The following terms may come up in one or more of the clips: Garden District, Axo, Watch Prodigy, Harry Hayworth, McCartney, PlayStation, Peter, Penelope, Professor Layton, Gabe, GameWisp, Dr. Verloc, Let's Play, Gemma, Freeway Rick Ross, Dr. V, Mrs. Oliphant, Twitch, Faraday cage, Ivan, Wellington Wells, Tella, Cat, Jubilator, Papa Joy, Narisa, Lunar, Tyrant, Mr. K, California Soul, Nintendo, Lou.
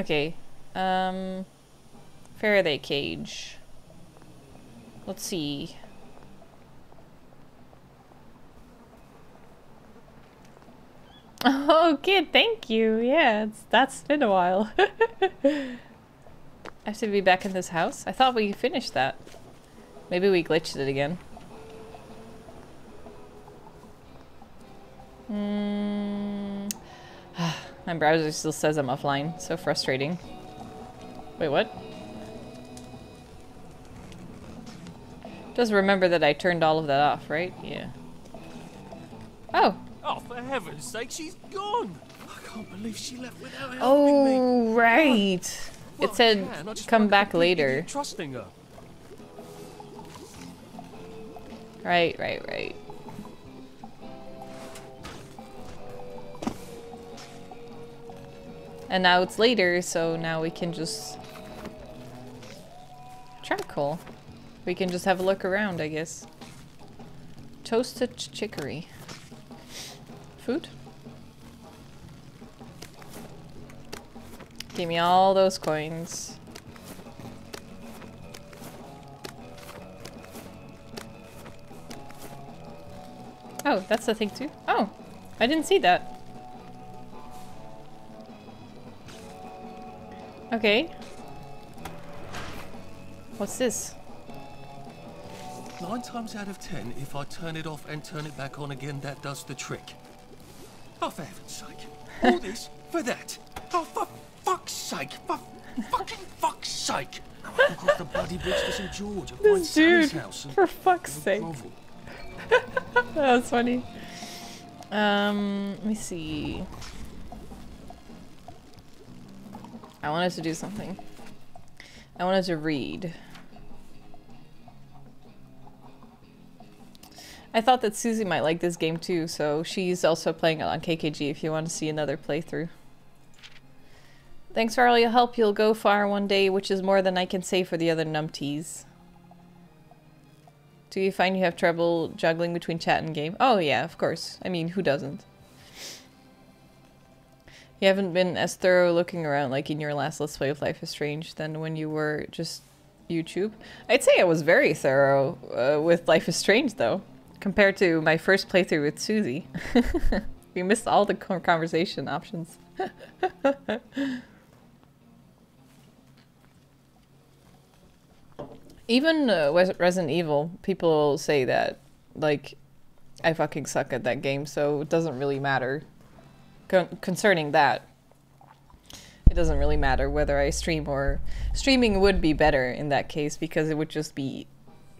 Okay. Faraday cage. Let's see. Oh, kid, thank you. Yeah, that's been a while. I have to be back in this house. I thought we finished that. Maybe we glitched it again. My browser still says I'm offline. So frustrating. Wait, what? Just remember that I turned all of that off, right? Yeah. Oh! Oh, for heaven's sake, she's gone! I can't believe she left without helping me. Oh, right! Well, it said, come back later. Trusting her. Right. And now it's later, so now we can just... Charcoal. We can just have a look around, I guess. Toasted chicory. Food? Give me all those coins. Oh, that's the thing too? Oh, I didn't see that. Okay. What's this? 9 times out of 10, if I turn it off and turn it back on again, that does the trick. Oh, for heaven's sake. All this for that. Oh, for fuck's sake. For fucking fuck's sake. Now I can cross the bloody bridge to St. George at my son's house. For fuck's sake. That was funny. Let me see. I wanted to do something. I wanted to read. I thought that Susie might like this game too, so she's also playing it on KKG if you want to see another playthrough. Thanks for all your help, you'll go far one day, which is more than I can say for the other numpties. Do you find you have trouble juggling between chat and game? Oh yeah, of course. I mean, who doesn't? You haven't been as thorough looking around like in your last Let's Play of Life is Strange than when you were just YouTube. I'd say I was very thorough with Life is Strange though. Compared to my first playthrough with Susie. We missed all the conversation options. Even Resident Evil, people say that, like, I fucking suck at that game, so it doesn't really matter. Concerning that, it doesn't really matter whether I stream or... Streaming would be better in that case, because it would just be...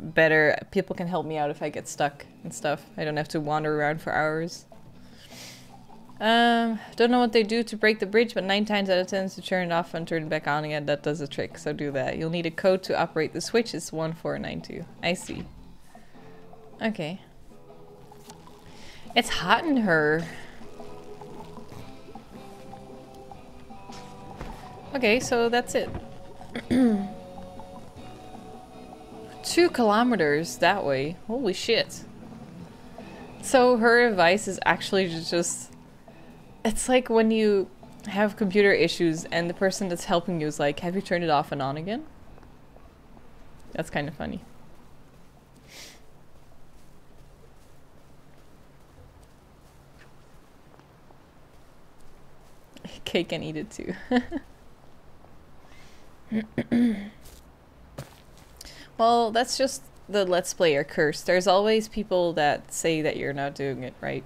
better. People can help me out if I get stuck and stuff. I don't have to wander around for hours. Don't know what they do to break the bridge, but 9 times out of 10 to turn it off and turn it back on again. That does the trick, so do that. You'll need a code to operate the switch. It's 1492. I see. Okay. It's hot in her. Okay, so that's it. 2 kilometers that way. Holy shit. So her advice is actually just... It's like when you have computer issues and the person that's helping you is like, have you turned it off and on again? That's kind of funny. Cake and eat it too. Well, that's just the Let's Player curse. There's always people that say that you're not doing it right.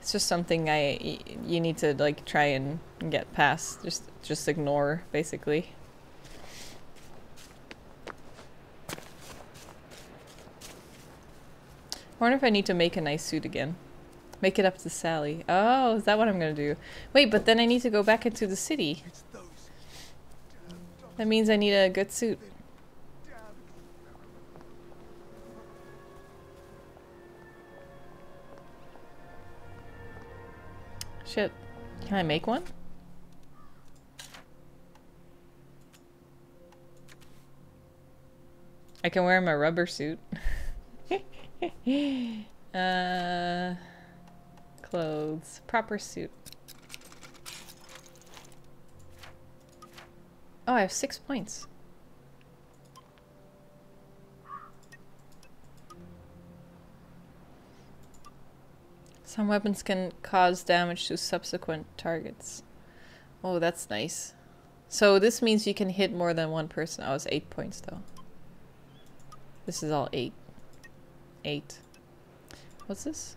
It's just something you need to like try and get past. Just ignore, basically. I wonder if I need to make a nice suit again. Make it up to Sally. Oh, is that what I'm gonna do? Wait, but then I need to go back into the city. That means I need a good suit. Shit. Can I make one? I can wear my rubber suit. Clothes. Proper suit. Oh, I have 6 points. Some weapons can cause damage to subsequent targets. Oh, that's nice. So this means you can hit more than one person. Oh, it's 8 points though. This is all 8. 8. What's this?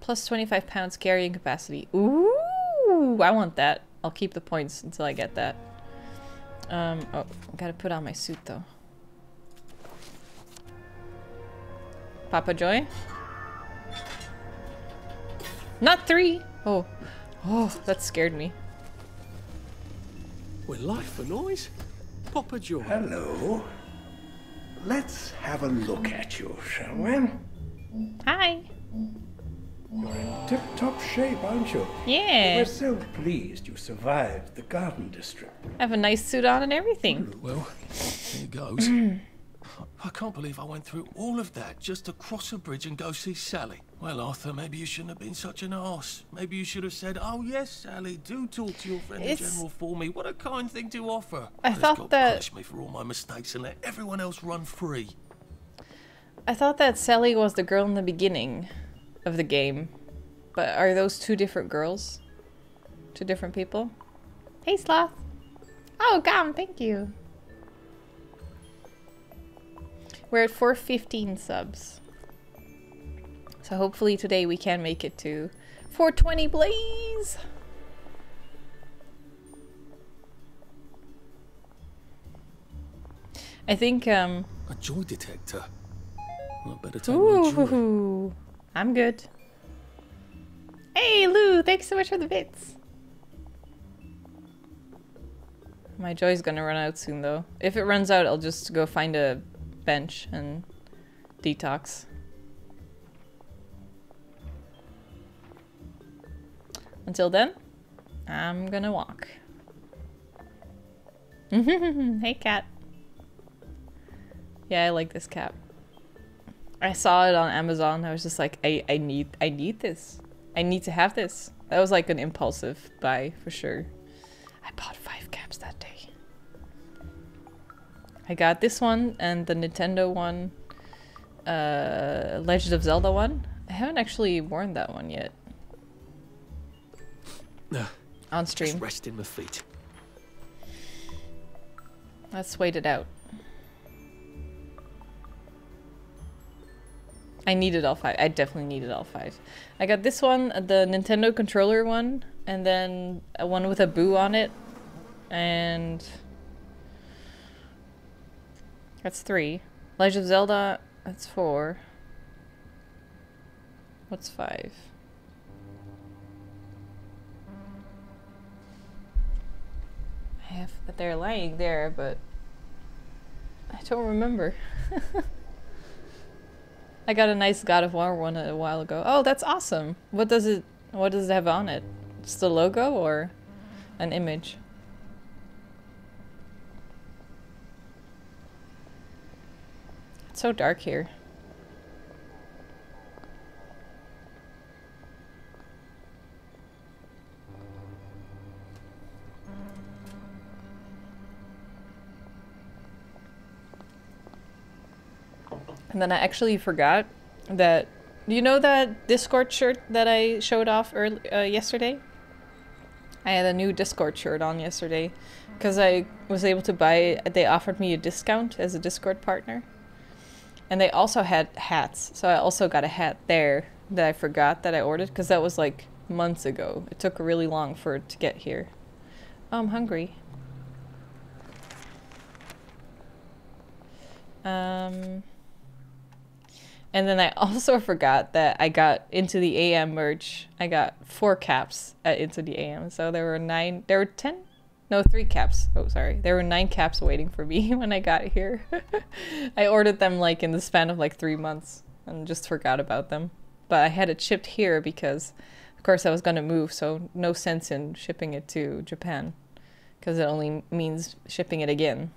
Plus 25 pounds carrying capacity. Ooh, I want that. I'll keep the points until I get that. Oh, gotta put on my suit though. Papa Joy? Not 3! Oh. Oh, that scared me. We're live for noise. Papa Joy. Hello. Let's have a look at you, shall we? Hi. You're in tip-top shape, aren't you? Yeah. We're so pleased you survived the Garden District. I have a nice suit on and everything. Well, here goes. I can't believe I went through all of that just to cross a bridge and go see Sally. Well, Arthur, maybe you shouldn't have been such an arse. Maybe you should have said, oh yes, Sally, do talk to your friend in general for me. What a kind thing to offer. I thought that... punish me for all my mistakes and let everyone else run free. I thought that Sally was the girl in the beginning of the game. But are those two different girls? Two different people? Hey, Sloth. Oh, Gum, thank you. We're at 415 subs. So hopefully today we can make it to 420, please! I think, a joy detector. I better take my joy. I'm good. Hey, Lou! Thanks so much for the bits! My joy's gonna run out soon, though. If it runs out, I'll just go find a bench and detox. Until then, I'm gonna walk. Hey, cat. Yeah, I like this cap. I saw it on Amazon. I was just like, I need this. I need to have this. That was like an impulsive buy for sure. I bought 5 caps that day. I got this one and the Nintendo one, Legend of Zelda one. I haven't actually worn that one yet. No. On stream. Just resting my feet. Let's wait it out. I needed all 5. I definitely needed all 5. I got this one, the Nintendo controller one, and then one with a boo on it, and... that's 3. Legend of Zelda, that's 4. What's 5? I have that they're lying there, but I don't remember. I got a nice God of War one a while ago. Oh, that's awesome. What does it have on it? Just the logo or an image? It's so dark here. And then I actually forgot that, you know, that Discord shirt that I showed off yesterday? I had a new Discord shirt on yesterday because I was able to buy it. They offered me a discount as a Discord partner. And they also had hats, so I also got a hat there that I forgot that I ordered, because that was like months ago. It took really long for it to get here. Oh, I'm hungry. And then I also forgot that I got Into the AM merch. I got 4 caps at Into the AM, so there were 9, there were 10? No, 3 caps. Oh, sorry. There were 9 caps waiting for me when I got here. I ordered them like in the span of like 3 months and just forgot about them. But I had it shipped here because, of course, I was going to move, so no sense in shipping it to Japan because it only means shipping it again.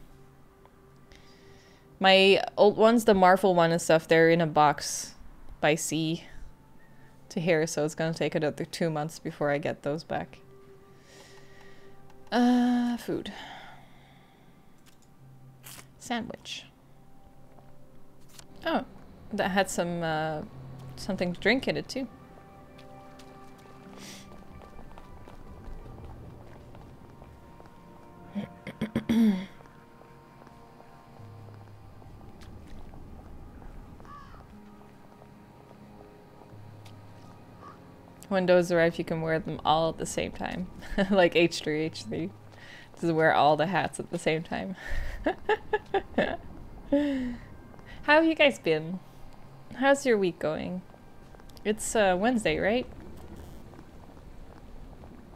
My old ones, the Marvel one and stuff, they're in a box by sea to here, so it's going to take another 2 months before I get those back. Food. Sandwich. Oh, that had some something to drink in it too. When those arrive, you can wear them all at the same time. Like H3H3. This is wear all the hats at the same time. How have you guys been? How's your week going? It's Wednesday, right?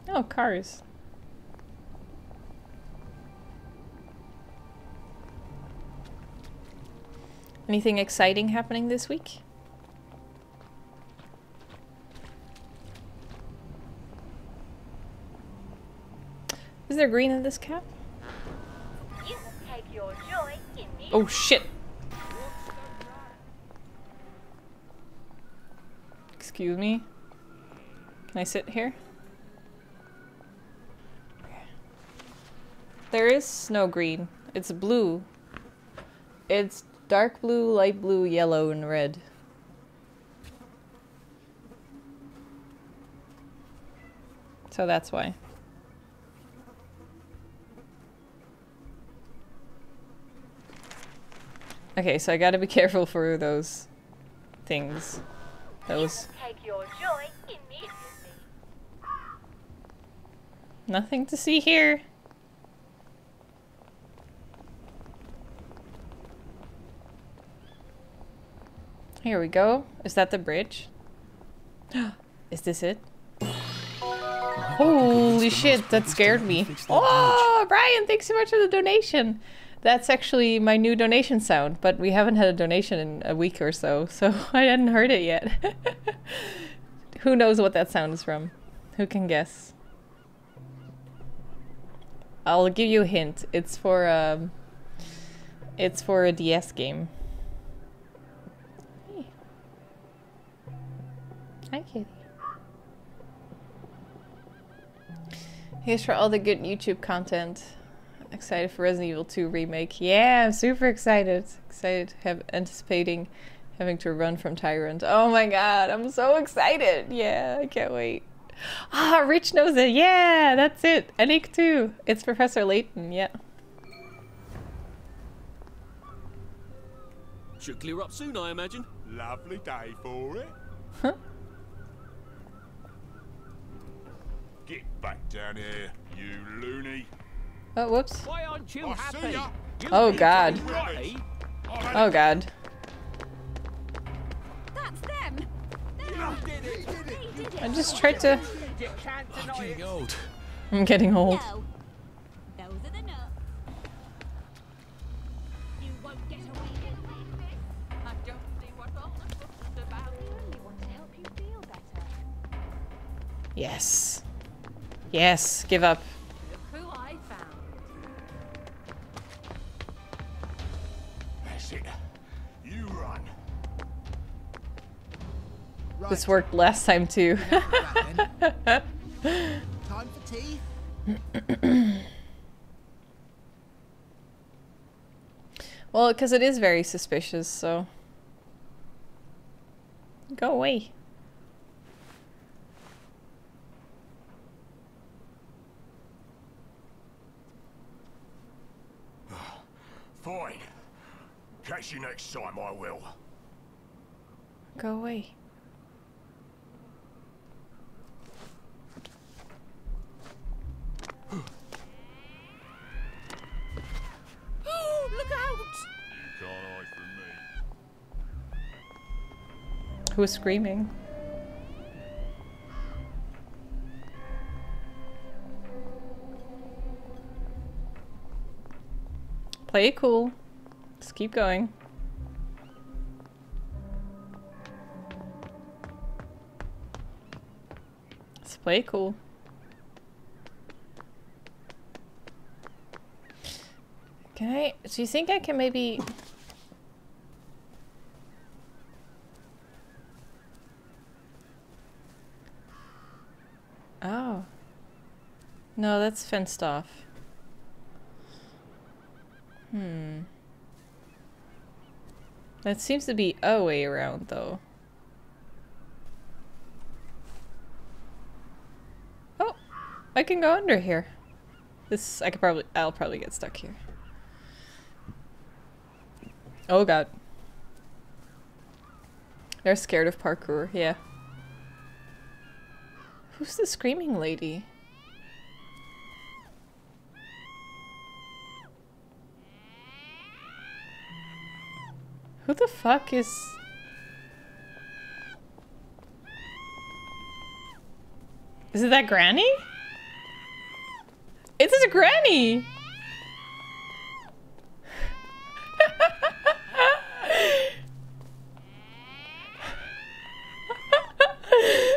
Oh, cars. Anything exciting happening this week? Is there green in this cap? You take your joy in the oh shit! Excuse me? Can I sit here? There is no green. It's blue. It's dark blue, light blue, yellow, and red. So that's why. Okay, so I gotta be careful for those things. Those. Nothing to see here. Here we go. Is that the bridge? Is this it? Holy shit, that scared me. Oh, Brian, thanks so much for the donation. That's actually my new donation sound, but we haven't had a donation in a week or so, so I hadn't heard it yet. Who knows what that sound is from? Who can guess? I'll give you a hint. It's for a DS game. Hey. Hi, kitty. Here's for all the good YouTube content. Excited for Resident Evil 2 remake. Yeah, I'm super excited. Anticipating having to run from Tyrant. Oh my god, I'm so excited. Yeah, I can't wait. Ah, Rich knows it. Yeah, that's it. Anik too. It's Professor Layton, yeah. Should clear up soon, I imagine. Lovely day for it. Huh? Get back down here, you loony. Oh, whoops. Why aren't you happy? Oh god. Oh god. That's them. I just tried to... I'm getting old. Yes. Yes, give up. This worked last time too. Time for tea. Well, because it is very suspicious, so go away. Fine. Catch you next time, I will. Go away. Who was screaming? Play it cool. Just keep going. Just play it cool. Can I? Do you think I can maybe? Oh. No, that's fenced off. Hmm. That seems to be a way around, though. Oh, I can go under here. This, I could probably, I'll probably get stuck here. Oh god. They're scared of parkour, yeah. Who's the screaming lady? Who the fuck is... Is it that granny? It's a granny!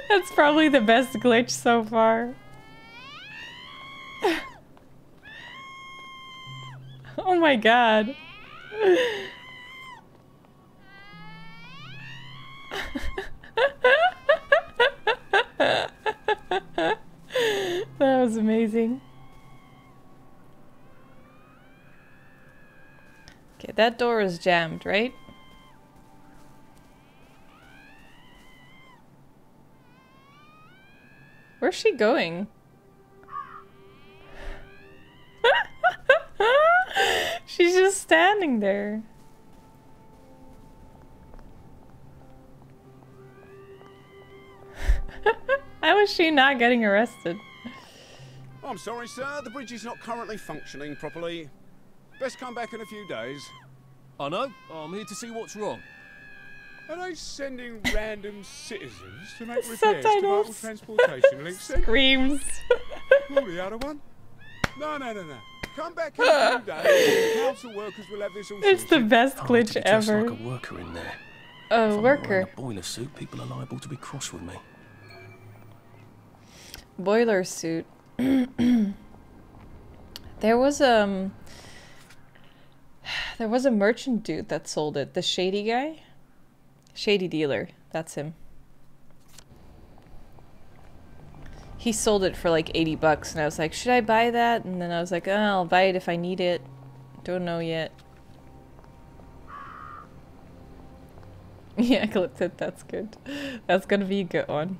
That's probably the best glitch so far. Oh my god. That was amazing. Okay, that door is jammed, right? Where's she going? She's just standing there. How is she not getting arrested? I'm sorry, sir. The bridge is not currently functioning properly. Best come back in a few days. I know. I'm here to see what's wrong. Are they sending random citizens to make repairs to vital transportation links? Screams. Or the other one? No. Come back in a few days. Council workers will have this all. It's the best glitch ever. Like a worker in there. Oh, worker. A boiler suit. People are liable to be cross with me. Boiler suit. There was a merchant dude that sold it. The shady guy. Shady dealer, that's him. He sold it for like 80 bucks and I was like, should I buy that? And then I was like, oh, I'll buy it if I need it. Don't know yet. Yeah, I clipped it, that's good. That's gonna be a good one.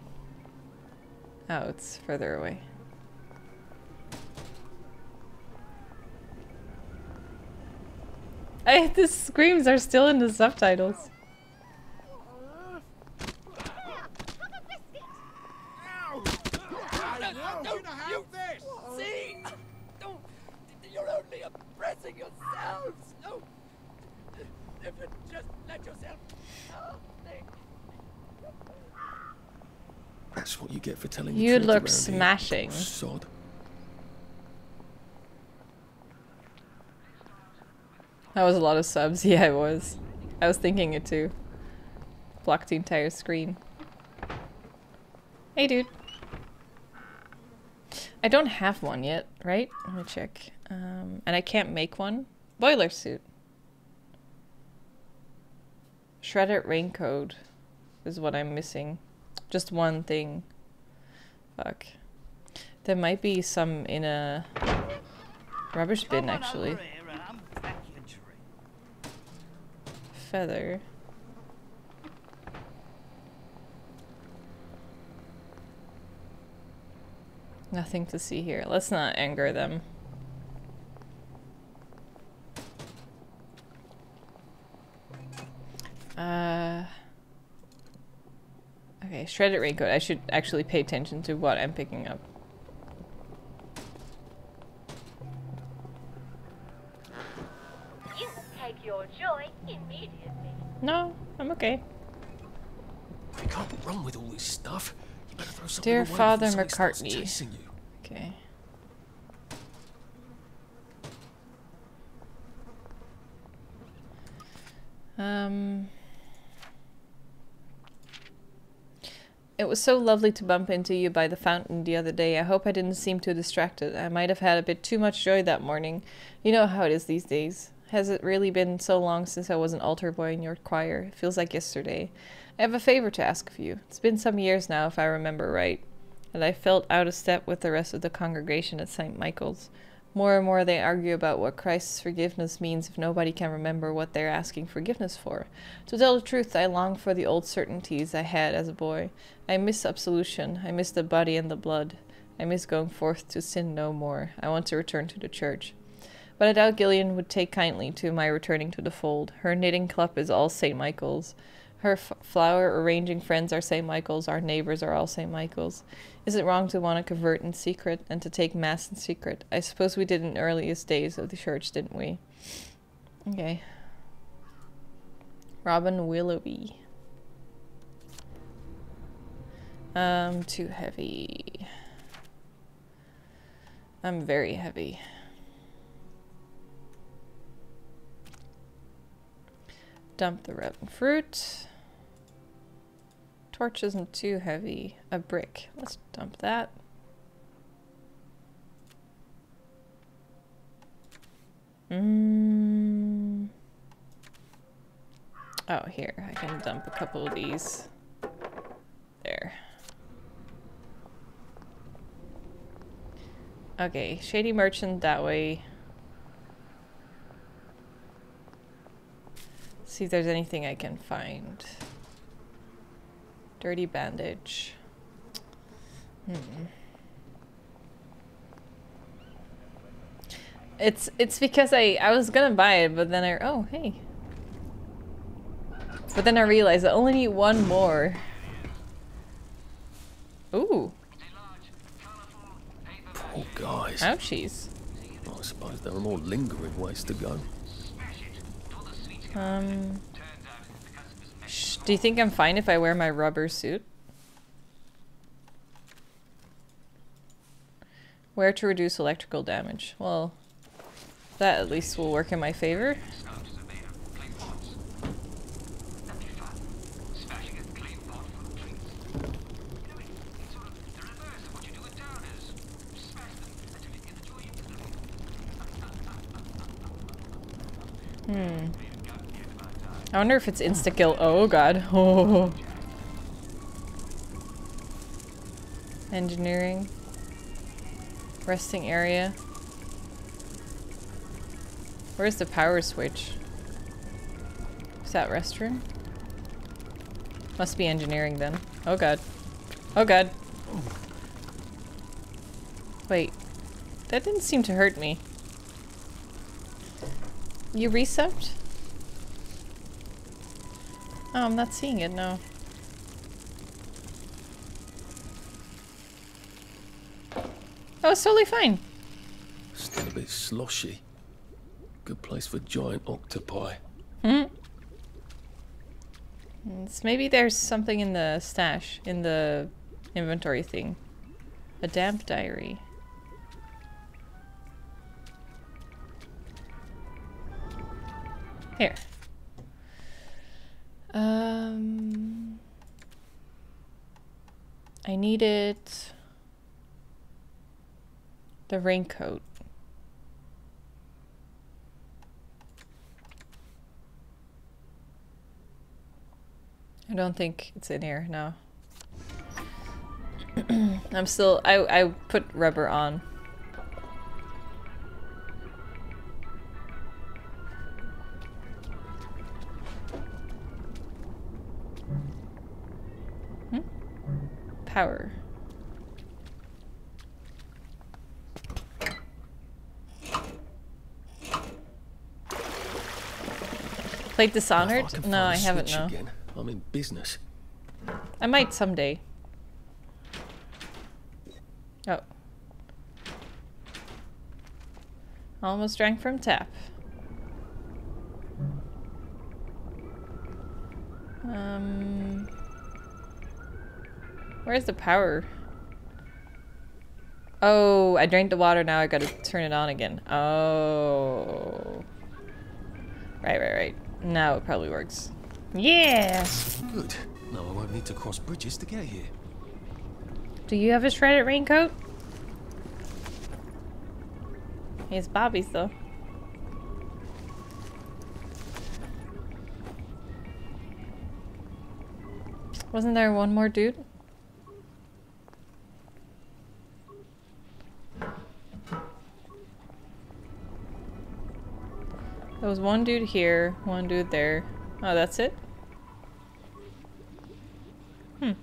Oh, it's further away. The screams are still in the subtitles. Yourselves. Oh, if you just let yourself. Oh, that's what you get for telling you the truth. You look smashing. Here. Sod. That was a lot of subs. Yeah, it was. I was thinking it too. Blocked the entire screen. Hey, dude. I don't have one yet, right? Let me check. And I can't make one. Boiler suit. Shredded raincoat is what I'm missing. Just one thing. Fuck. There might be some in a rubbish bin, actually. Feather. Nothing to see here. Let's not anger them. Okay, shredded raincoat. I should actually pay attention to what I'm picking up. You take your joy immediately. No, I'm okay. I can't run with all this stuff. Dear Father McCartney. Okay. It was so lovely to bump into you by the fountain the other day. I hope I didn't seem too distracted. I might have had a bit too much joy that morning. You know how it is these days. Has it really been so long since I was an altar boy in your choir? It feels like yesterday. I have a favor to ask of you. It's been some years now, if I remember right, and I felt out of step with the rest of the congregation at Saint Michael's. More and more they argue about what Christ's forgiveness means if nobody can remember what they're asking forgiveness for. To tell the truth, I long for the old certainties I had as a boy. I miss absolution. I miss the body and the blood. I miss going forth to sin no more. I want to return to the church. But I doubt Gillian would take kindly to my returning to the fold. Her knitting club is all Saint Michael's. Her flower arranging friends are Saint Michael's. Our neighbors are all Saint Michael's. Is it wrong to want to convert in secret and to take mass in secret? I suppose we did in the earliest days of the church, didn't we? Okay. Robin Willoughby. Too heavy. I'm very heavy. Dump the rotten fruit. Torch isn't too heavy. A brick. Let's dump that. Oh, here. I can dump a couple of these. There. Okay, shady merchant that way. See if there's anything I can find. Dirty bandage. It's because I was gonna buy it, but then oh hey. But then I realized I only need one more. Ooh. Oh, guys. Ouchies. I suppose there are more lingering ways to go. Do you think I'm fine if I wear my rubber suit? Where to reduce electrical damage? Well, that at least will work in my favor. I wonder if it's insta-kill. Oh god. Oh. Engineering. Resting area. Where's the power switch? Is that restroom? Must be engineering then. Oh god. Oh god. Wait. That didn't seem to hurt me. You resubbed? Oh, I'm not seeing it, no. Oh, it's totally fine. Still a bit sloshy. Good place for giant octopi. Maybe there's something in the stash, in the inventory thing. A damp diary. Here. I needed the raincoat. I don't think it's in here, no. I'm still, I put rubber on. Power. Played Dishonored? No, I haven't. No. I'm in business. I might someday. Oh. Almost drank from tap. Where's the power? Oh, I drank the water, now I gotta turn it on again. Oh. Right. Now it probably works. Yeah! Good. Now I won't need to cross bridges to get here. Do you have a shredded raincoat? It's Bobby's though. Wasn't there one more dude? was one dude here, one dude there. Oh, that's it? Hmm.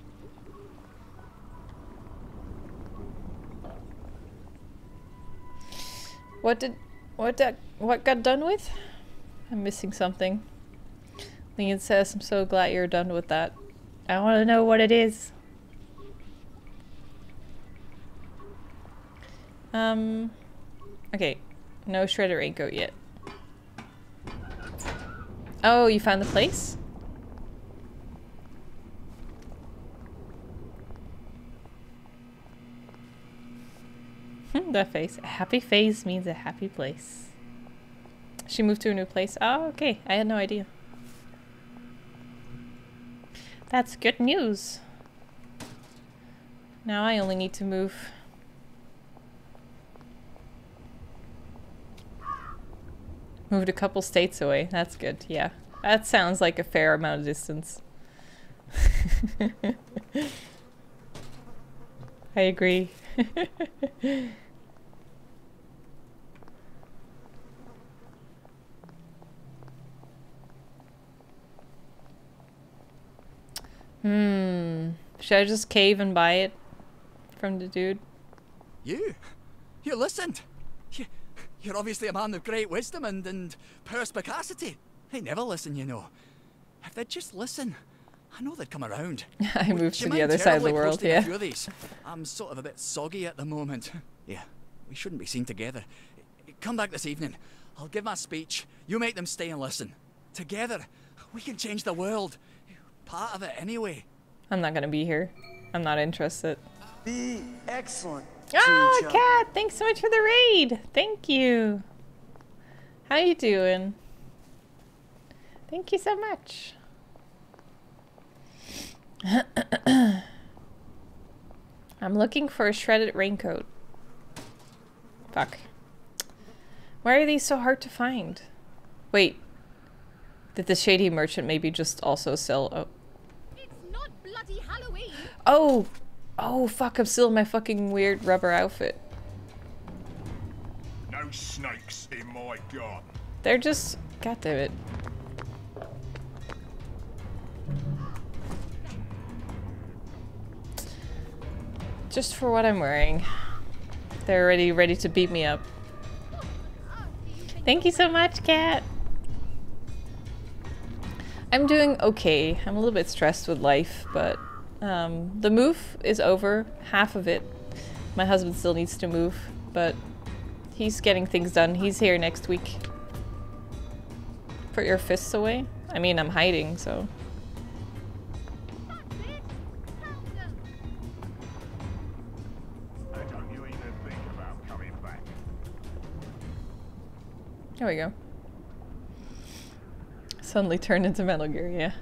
What got done with? I'm missing something. Lean says, I'm so glad you're done with that. I want to know what it is. Okay. No shredder ain't goat yet. Oh, you found the place? That face. A happy face means a happy place. She moved to a new place. Oh, okay. I had no idea. That's good news. Now I only need to move. Moved a couple states away. That's good. Yeah. That sounds like a fair amount of distance. I agree. Should I just cave and buy it from the dude? You listened. You're obviously a man of great wisdom and perspicacity. I never listen, you know. If they'd just listen, I know they'd come around. I moved to the other side of the world, yeah. I'm sort of a bit soggy at the moment. Yeah, we shouldn't be seen together. Come back this evening. I'll give my speech. You make them stay and listen. Together, we can change the world. Part of it anyway. I'm not gonna be here. I'm not interested. Be excellent. Oh, Cat, thanks so much for the raid. Thank you. How you doing? Thank you so much. I'm looking for a shredded raincoat. Fuck. Why are these so hard to find? Wait. Did the shady merchant maybe just also sell? Oh. It's not bloody Halloween. Oh. Oh fuck, I'm still in my fucking weird rubber outfit. No snakes in my garden. They're just, god damn it. Just for what I'm wearing. They're already ready to beat me up. Thank you so much, Cat. I'm doing okay. I'm a little bit stressed with life, but the move is over, half of it. My husband still needs to move, but he's getting things done. He's here next week. Put your fists away. I mean, I'm hiding, so. Don't you even think about coming back. There we go. Suddenly turned into Metal Gear, yeah.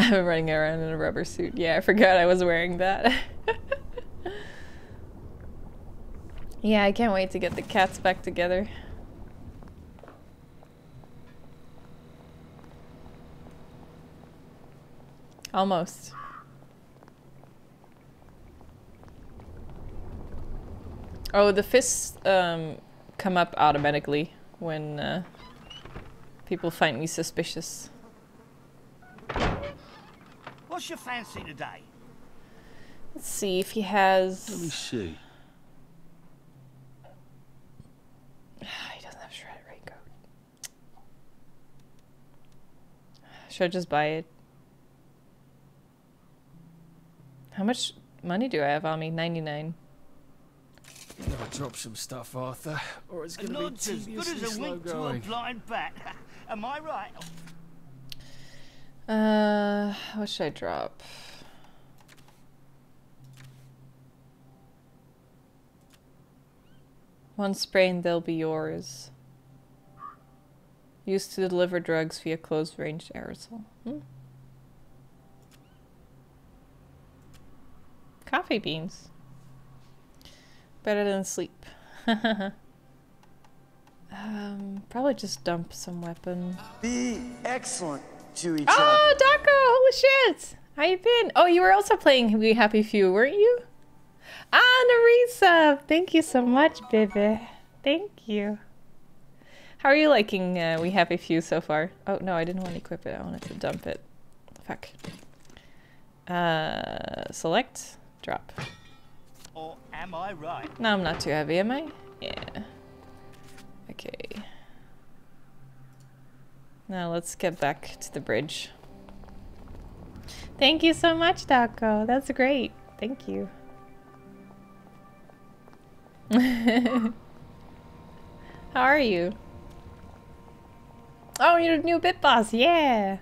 I'm running around in a rubber suit. Yeah, I forgot I was wearing that. Yeah, I can't wait to get the cats back together. Almost. Oh, the fists come up automatically when people find me suspicious. What's your fancy today? Let's see if he has. Let me see. He doesn't have shredded raincoat. Should I just buy it? How much money do I have on me? 99. You never drop some stuff, Arthur, or it's going to be too good as a wink to a blind bat. Am I right? What should I drop? One sprain, they'll be yours. Used to deliver drugs via close-range aerosol. Coffee beans. Better than sleep. Probably just dump some weapon. Be excellent. Oh, Daco! Holy shit! How you been? Oh, you were also playing We Happy Few, weren't you? Ah, Narisa! Thank you so much, baby. Thank you. How are you liking We Happy Few so far? Oh no, I didn't want to equip it, I wanted to dump it. Fuck. Select, drop. Or am I right? No, I'm not too heavy, am I? Yeah. Okay. Now let's get back to the bridge. Thank you so much, Daco. That's great. Thank you. How are you? Oh, you're a new bit boss. Yeah.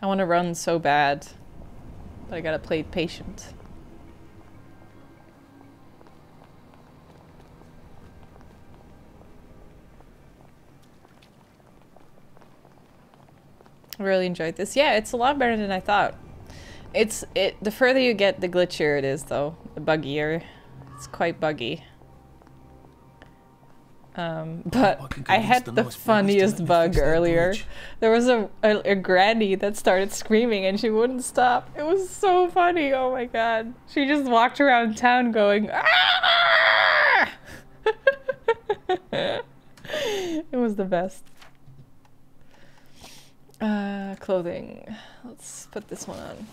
I want to run so bad, but I gotta play patient. I really enjoyed this. Yeah, it's a lot better than I thought. The further you get, the glitchier it is, though. The buggier. It's quite buggy. But I had the funniest bug earlier. There was a granny that started screaming and she wouldn't stop. It was so funny. Oh my god. She just walked around town going, "Ah!" It was the best. Clothing. Let's put this one on.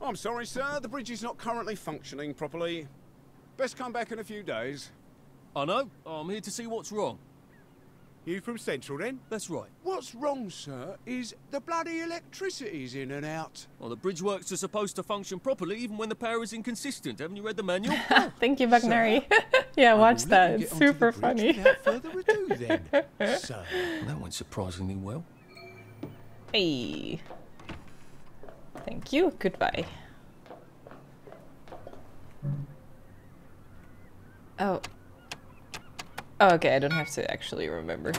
I'm sorry, sir. The bridge is not currently functioning properly. Best come back in a few days. I know. I'm here to see what's wrong. You from Central, then? That's right. What's wrong, sir, is the bloody electricity's in and out. Well, the bridge works are supposed to function properly even when the power is inconsistent. Haven't you read the manual? Thank you, Bucknary. Yeah, watch that. It's super funny. Without further ado, then. So, that went surprisingly well. Hey. Thank you. Goodbye. Oh. Oh, okay. I don't have to actually remember.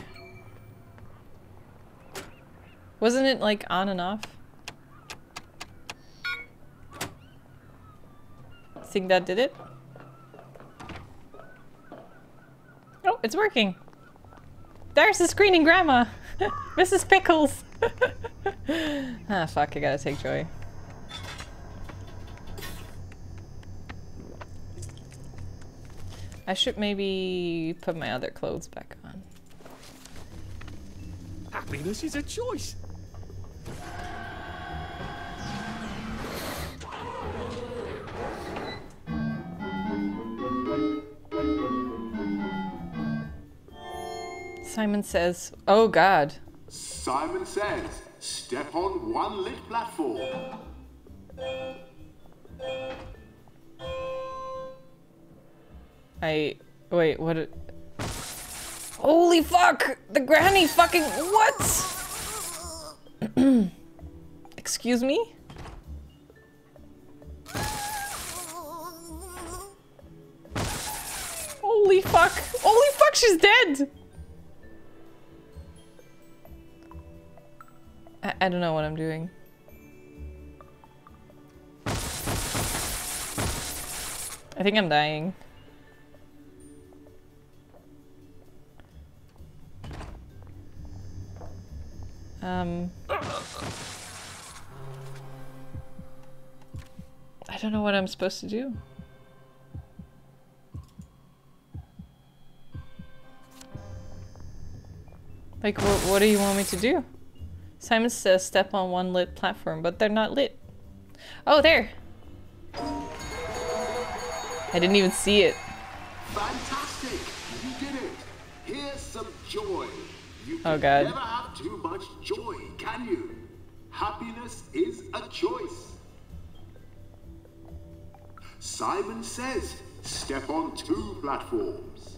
Wasn't it like on and off? Think that did it? Oh, it's working. There's the screaming grandma. Mrs. Pickles. Ah, fuck. I gotta take Joy. I should maybe put my other clothes back on. Happiness is a choice. Simon says, oh god. Simon says, step on one lit platform. Wait, what? Holy fuck! The granny fucking what? Excuse me? Holy fuck! Holy fuck, she's dead! I don't know what I'm doing. I think I'm dying. I don't know what I'm supposed to do. Like, what do you want me to do? Simon says step on one lit platform, but they're not lit. Oh, there! I didn't even see it. Fantastic! You did it! Here's some joy! You can never have too much joy, can you? Happiness is a choice. Simon says, step on two platforms.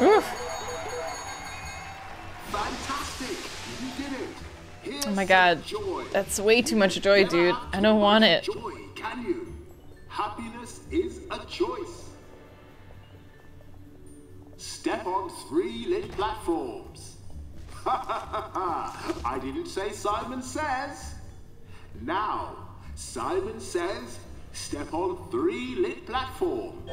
Oof. Fantastic! You did it! Here's oh my god, that's way too much joy, dude. I don't want it. Joy, can you? Happiness is a choice. Step on three lit platforms. Ha ha ha ha! I didn't say Simon says. Now, Simon says, Step on three lit platforms.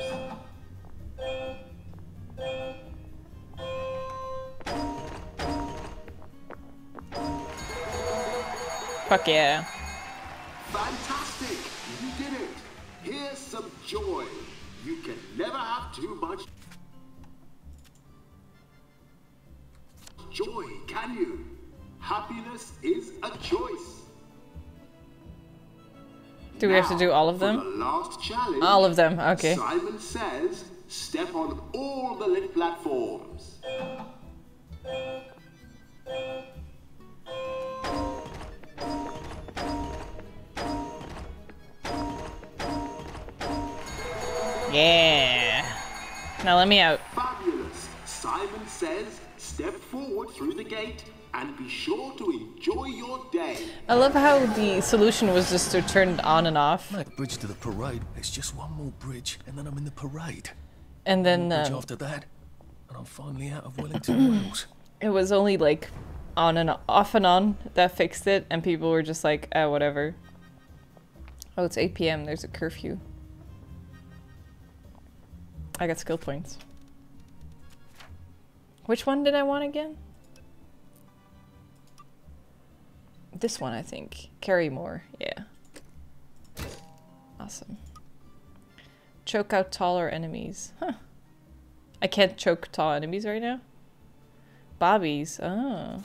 Fuck yeah. Fantastic! You did it! Here's some joy. You can never have too much joy, can you? Happiness is a choice. Do we now, have to do all of them? For the last challenge, all of them, okay. Simon says, step on all the lit platforms. Yeah. Now let me out. Fabulous. Simon says, step forward through the gate and be sure to enjoy your day. I love how the solution was just to turn it on and off. Like bridge to the parade. There's just one more bridge and then I'm in the parade. And then after that, and I'm finally out of Wellington Wells. It was only like on and off and on that fixed it, and people were just like, ah, whatever. Oh, it's 8 p.m. There's a curfew. I got skill points. Which one did I want again? This one, I think. Carry more. Yeah. Awesome. Choke out taller enemies. Huh. I can't choke tall enemies right now. Bobbies. Oh.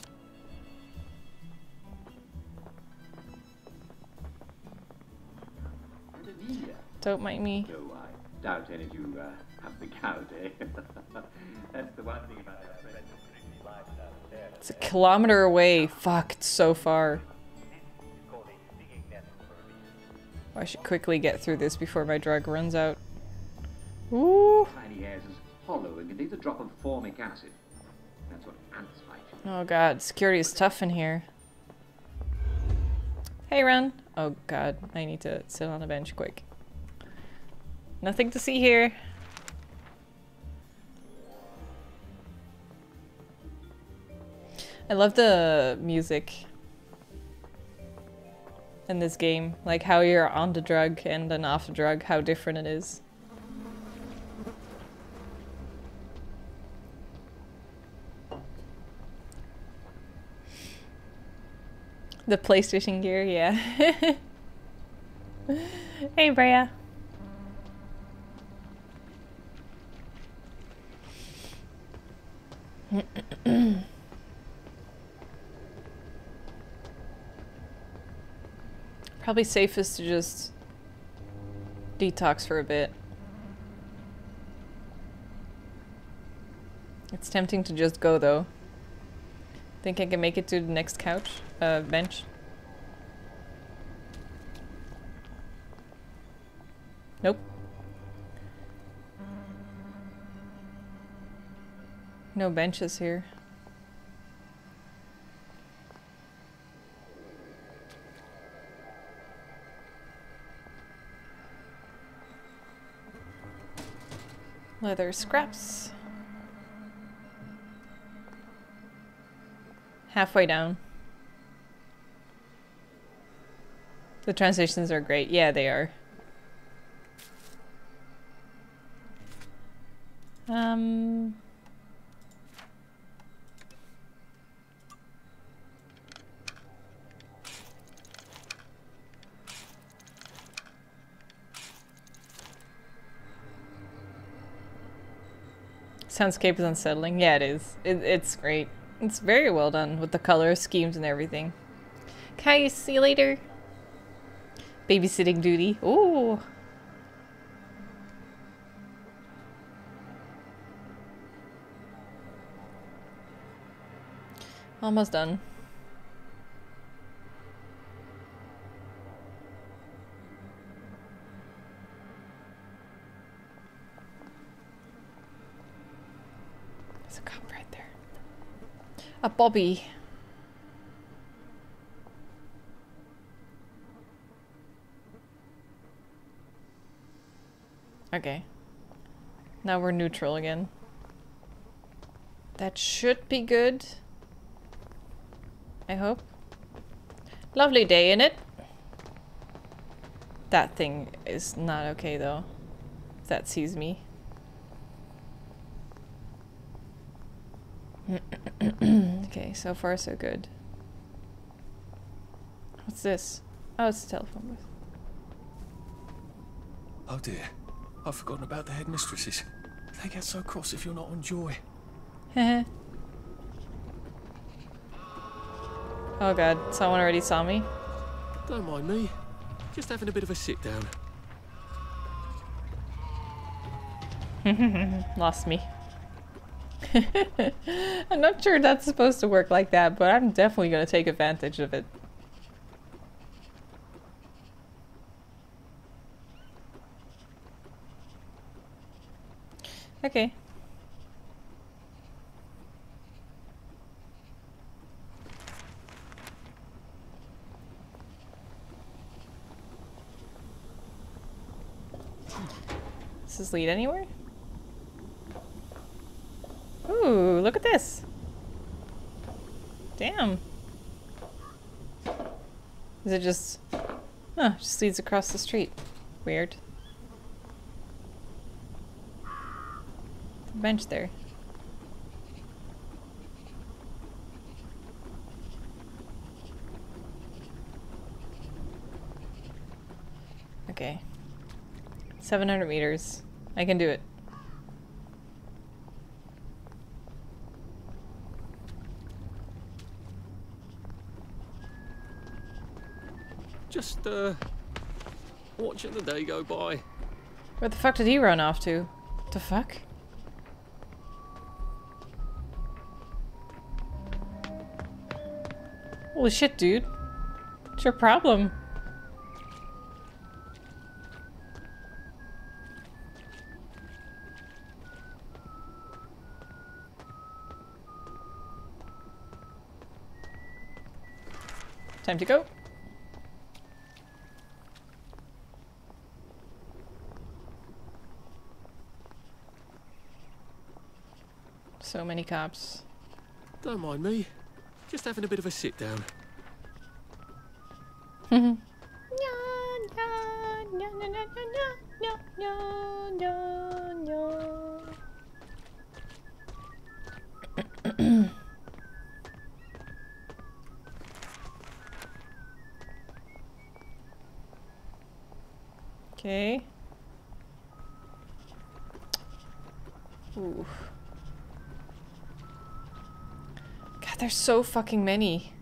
Don't mind me. No, I doubt any of you have the cow day. That's the one thing about it. It's a kilometer away. Fuck, it's so far. I should quickly get through this before my drug runs out. Ooh. Tiny hairs is hollow and contains a drop of formic acid. That's what ants like. Oh god, security is tough in here. Hey, run. Oh god, I need to sit on a bench quick. Nothing to see here. I love the music in this game, like how you're on the drug and then off the drug, how different it is. The PlayStation gear, yeah. Hey, Brea. Probably safest to just detox for a bit. It's tempting to just go though. Think I can make it to the next couch? Bench? Nope. No benches here. Leather scraps. Halfway down. The transitions are great. Yeah, they are. Soundscape is unsettling. Yeah, it is. It's great. It's very well done with the color schemes and everything. Okay, see you later. Babysitting duty. Ooh. Almost done. A bobby. Okay. Now we're neutral again. That should be good. I hope. Lovely day, innit? That thing is not okay though, if that sees me. Okay, so far so good. What's this? Oh, it's a telephone booth. Oh dear, I've forgotten about the headmistresses. They get so cross if you're not on Joy. Heh. Oh god, someone already saw me? Don't mind me. Just having a bit of a sit down. Lost me. I'm not sure that's supposed to work like that, but I'm definitely going to take advantage of it. Okay. Does this lead anywhere? Ooh, look at this. Damn. Is it just... Huh, just leads across the street. Weird. Bench there. Okay. 700 meters. I can do it. Just, watching the day go by. Where the fuck did he run off to? What the fuck? Holy shit, dude. What's your problem? Time to go. So many cops. Don't mind me. Just having a bit of a sit down. Okay. Ooh. God, there's so fucking many.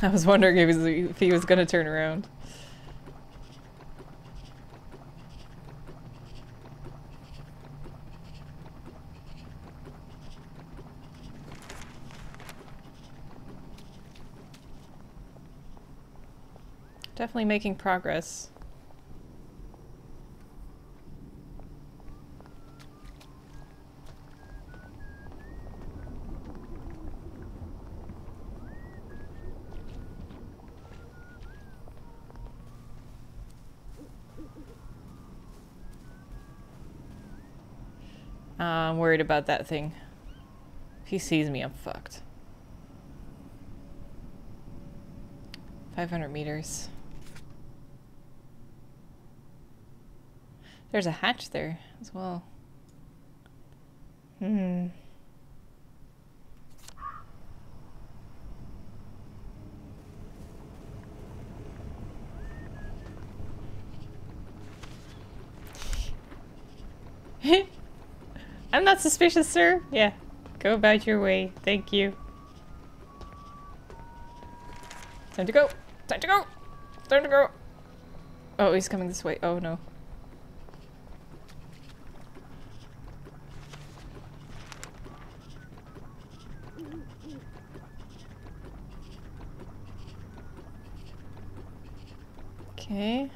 I was wondering if he was gonna turn around. Definitely making progress. I'm worried about that thing. If he sees me, I'm fucked. 500 meters. There's a hatch there as well. Hmm. I'm not suspicious, sir. Yeah, go about your way. Thank you. Time to go. Time to go. Time to go. Oh, he's coming this way. Oh, no. Okay.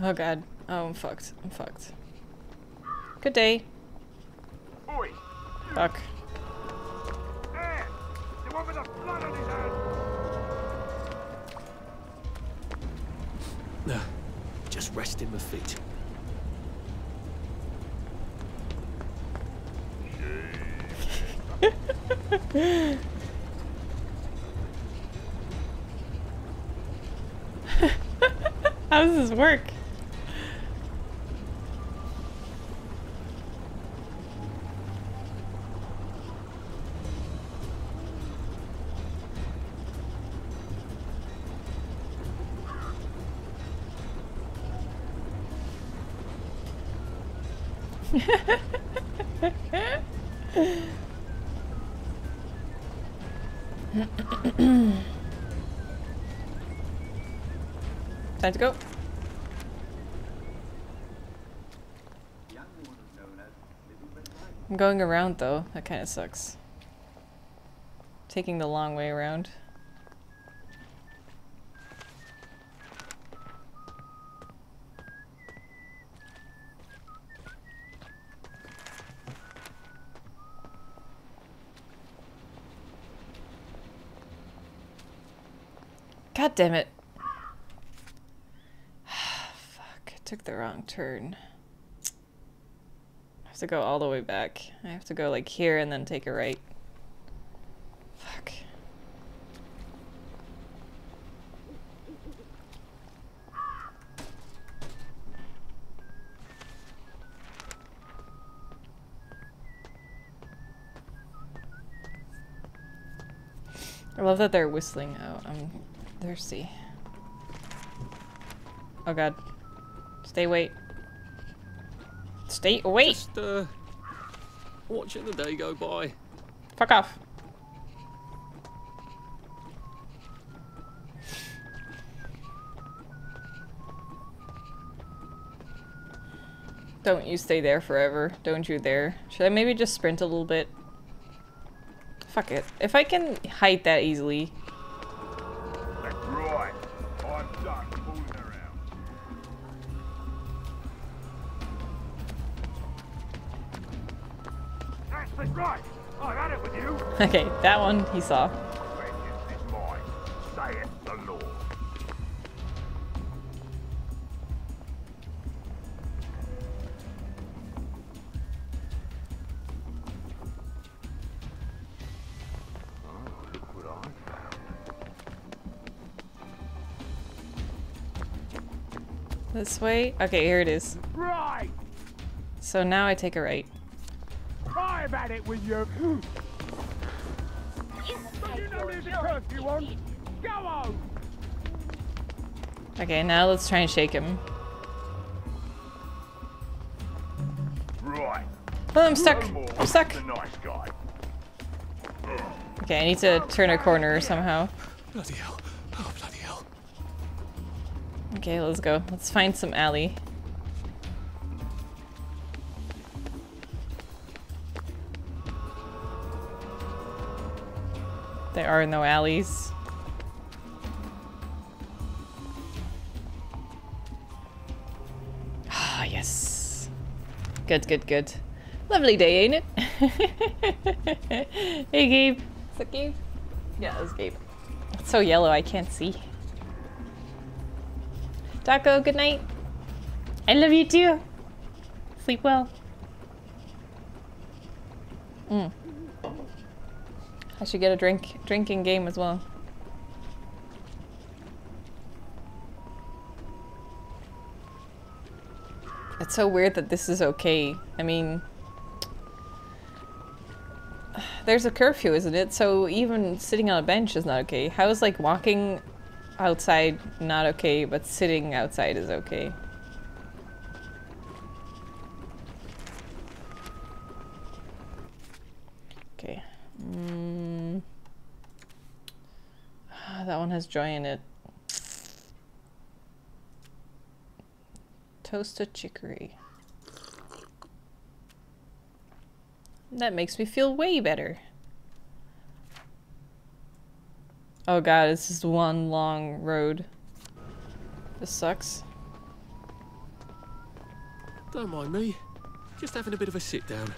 Oh god. Oh, I'm fucked. I'm fucked. Good day. Oi. Fuck. No, just resting my feet. How does this work? Time to go. I'm going around though. That kind of sucks. Taking the long way around. God damn it. Fuck, I took the wrong turn. I have to go all the way back. I have to go like here and then take a right. Fuck. I love that they're whistling out. I'm thirsty. Oh god. Stay awake. Stay awake! Just, watching the day go by. Fuck off. Don't you stay there forever. Don't you there. Should I maybe just sprint a little bit? Fuck it. If I can hide that easily. Okay, that one he saw. This way? Okay, here it is. Right. So now I take a right. Cry about it with your Okay, now let's try and shake him. Right. Oh, I'm stuck. I'm stuck. Nice guy. Okay, I need to turn a corner somehow. Bloody hell. Oh, bloody hell. Okay, let's go. Let's find some alley. There are no alleys. Ah, yes. Good, good, good. Lovely day, ain't it? Hey, Gabe. Is that Gabe? Yeah, that's Gabe. It's so yellow, I can't see. Taco, good night. I love you too. Sleep well. Mm. I should get a drinking game as well. It's so weird that this is okay. I mean, there's a curfew, isn't it? So even sitting on a bench is not okay. How is like walking outside not okay, but sitting outside is okay? Okay. That one has joy in it. Toasted chicory. That makes me feel way better. Oh god, this is one long road. This sucks. Don't mind me. Just having a bit of a sit down.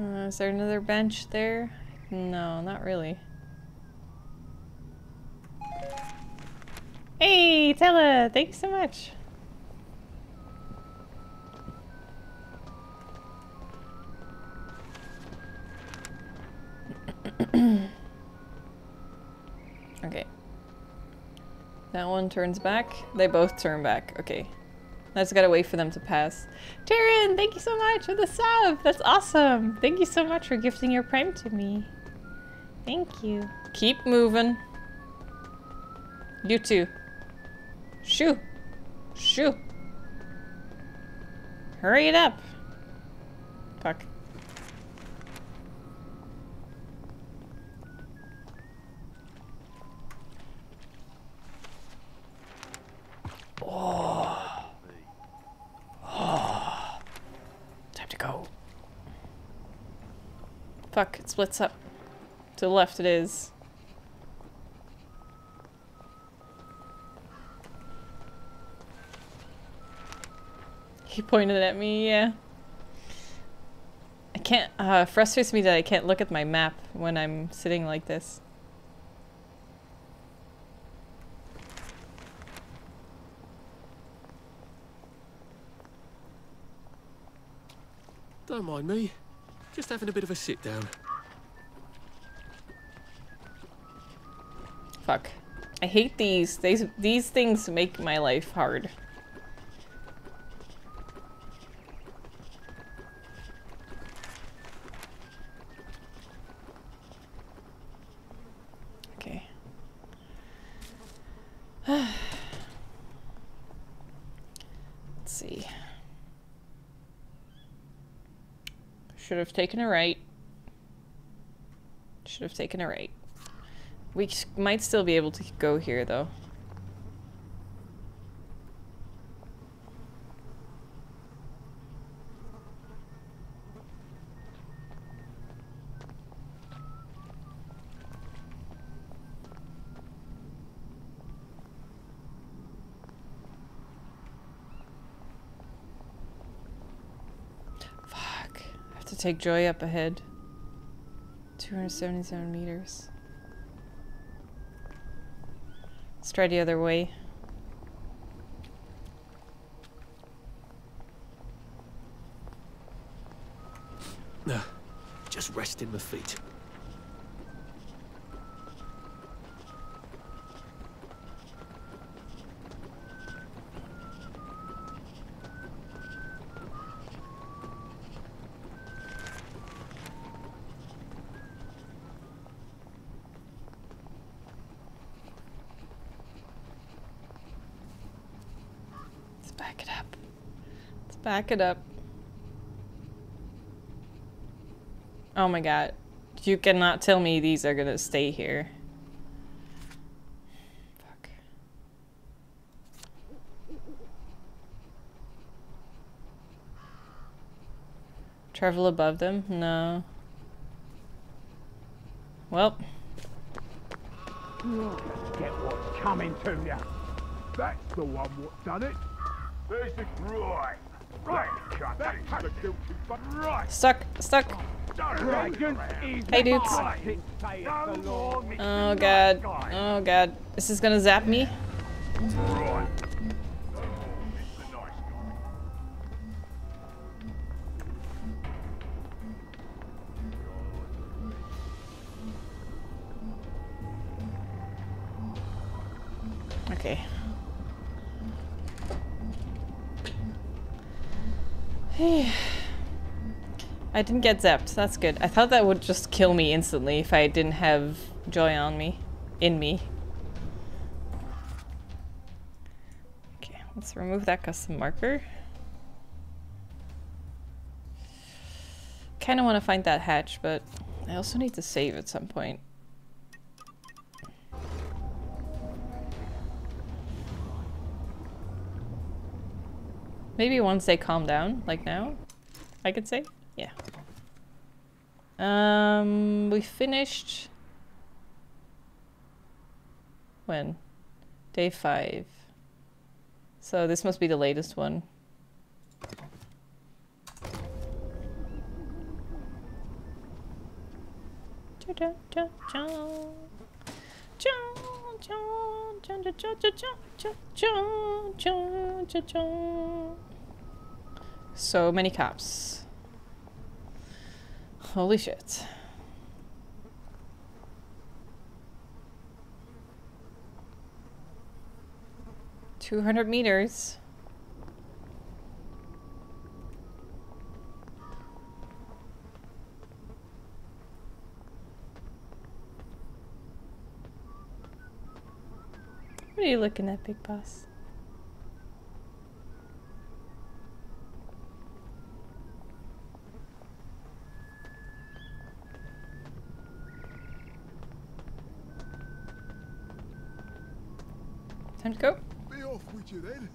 Is there another bench there? I No, not really. Hey, Tella! Thanks so much! Okay. That one turns back. They both turn back. Okay. I just gotta wait for them to pass. Taryn, thank you so much for the sub! That's awesome! Thank you so much for gifting your prime to me. Thank you. Keep moving. You too. Shoo! Shoo! Hurry it up! Fuck. Oh. Oh. Time to go. Fuck, it splits up. To the left it is. He pointed at me, yeah. I can't, frustrates me that I can't look at my map when I'm sitting like this. Don't mind me. Just having a bit of a sit down. Fuck. I hate these. These things make my life hard. Okay. Let's see. Should have taken a right. Should have taken a right. We might still be able to go here, though. Take Joy up ahead. 277 meters. Let's try the other way. No, just resting my feet. Back it up. Oh my god. You cannot tell me these are gonna stay here. Fuck. Travel above them? No. Well. You'll just get what's coming to you. That's the one what done it. There's the right. Right. Right. Stuck. Hey dudes. Oh god. Oh god. This is gonna zap me. Okay. I didn't get zapped. That's good. I thought that would just kill me instantly if I didn't have Joy on me. In me. Okay, let's remove that custom marker. Kinda wanna find that hatch, but I also need to save at some point. Maybe once they calm down, like now, I could say. Yeah. We finished... When? Day 5. So this must be the latest one. So many cops. Holy shit. $200 meters. What are you looking at, big boss? Time to go. Be off with you then.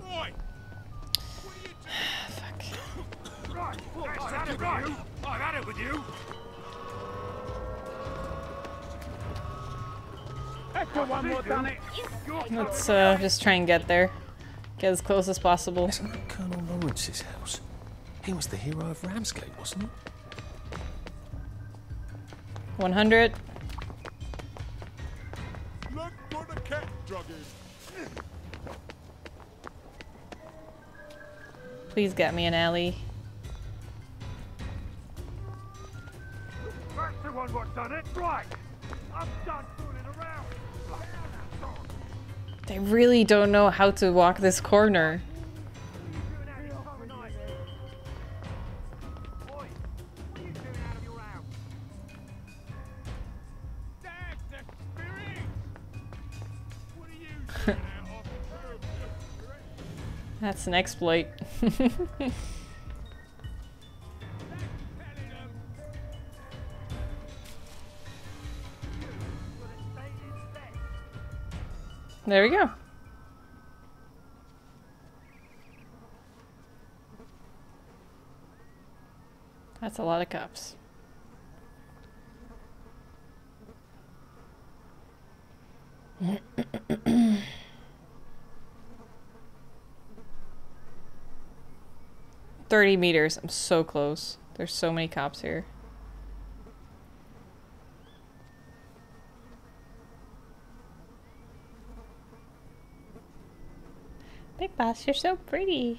Boy! What are you doing? Fuck. Right, well, I've had it with you. I've had it with you. Let's just try and get there. Get as close as possible. Isn't that Colonel Lawrence's house? He was the hero of Ramsgate, wasn't he? 100. Look for the cat druggies. Please get me an alley. That's the one what's done it right. I'm done fooling around. They really don't know how to walk this corner. That's an exploit. There we go. That's a lot of cops. $30 meters. I'm so close. There's so many cops here. Big boss, you're so pretty.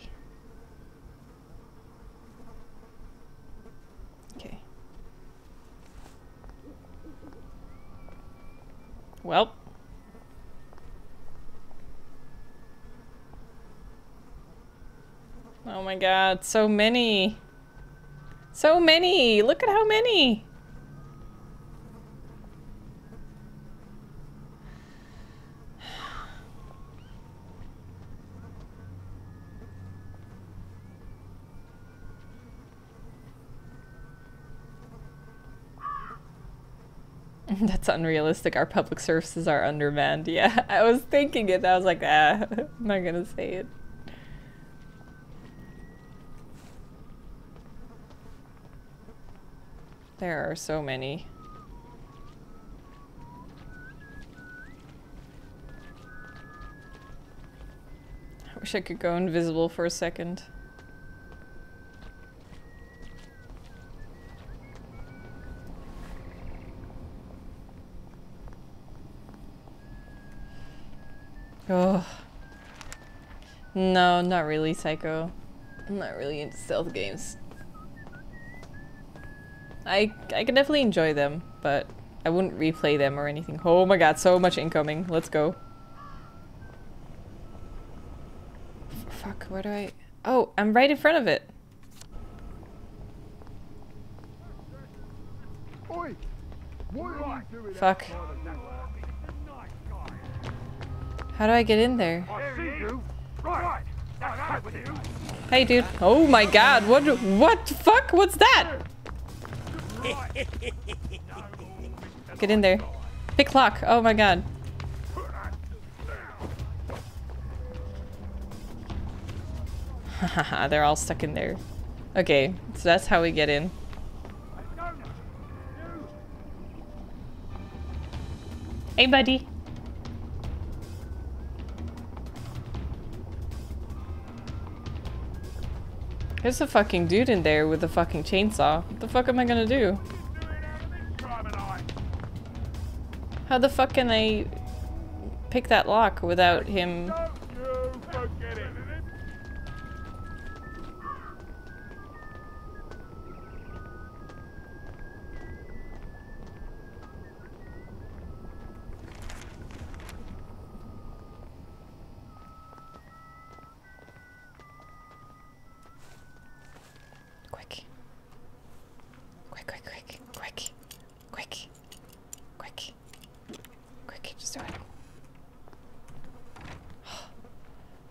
Okay. Well. Oh my god, so many. So many! Look at how many! That's unrealistic. Our public services are undermanned. Yeah, I was thinking it. I was like, ah, I'm not gonna say it. There are so many. I wish I could go invisible for a second. Oh. No, not really, Psycho. I'm not really into stealth games. I can definitely enjoy them, but I wouldn't replay them or anything. Oh my god, so much incoming. Let's go. Fuck, where do I... Oh, I'm right in front of it. Oi. Fuck. How do I get in there? Hey, dude. Oh my god, what the fuck? What's that? Get in there. Pick lock. Oh my god. Haha, they're all stuck in there. Okay, so that's how we get in. Hey, buddy. There's a fucking dude in there with a fucking chainsaw. What the fuck am I gonna do? How the fuck can I pick that lock without him?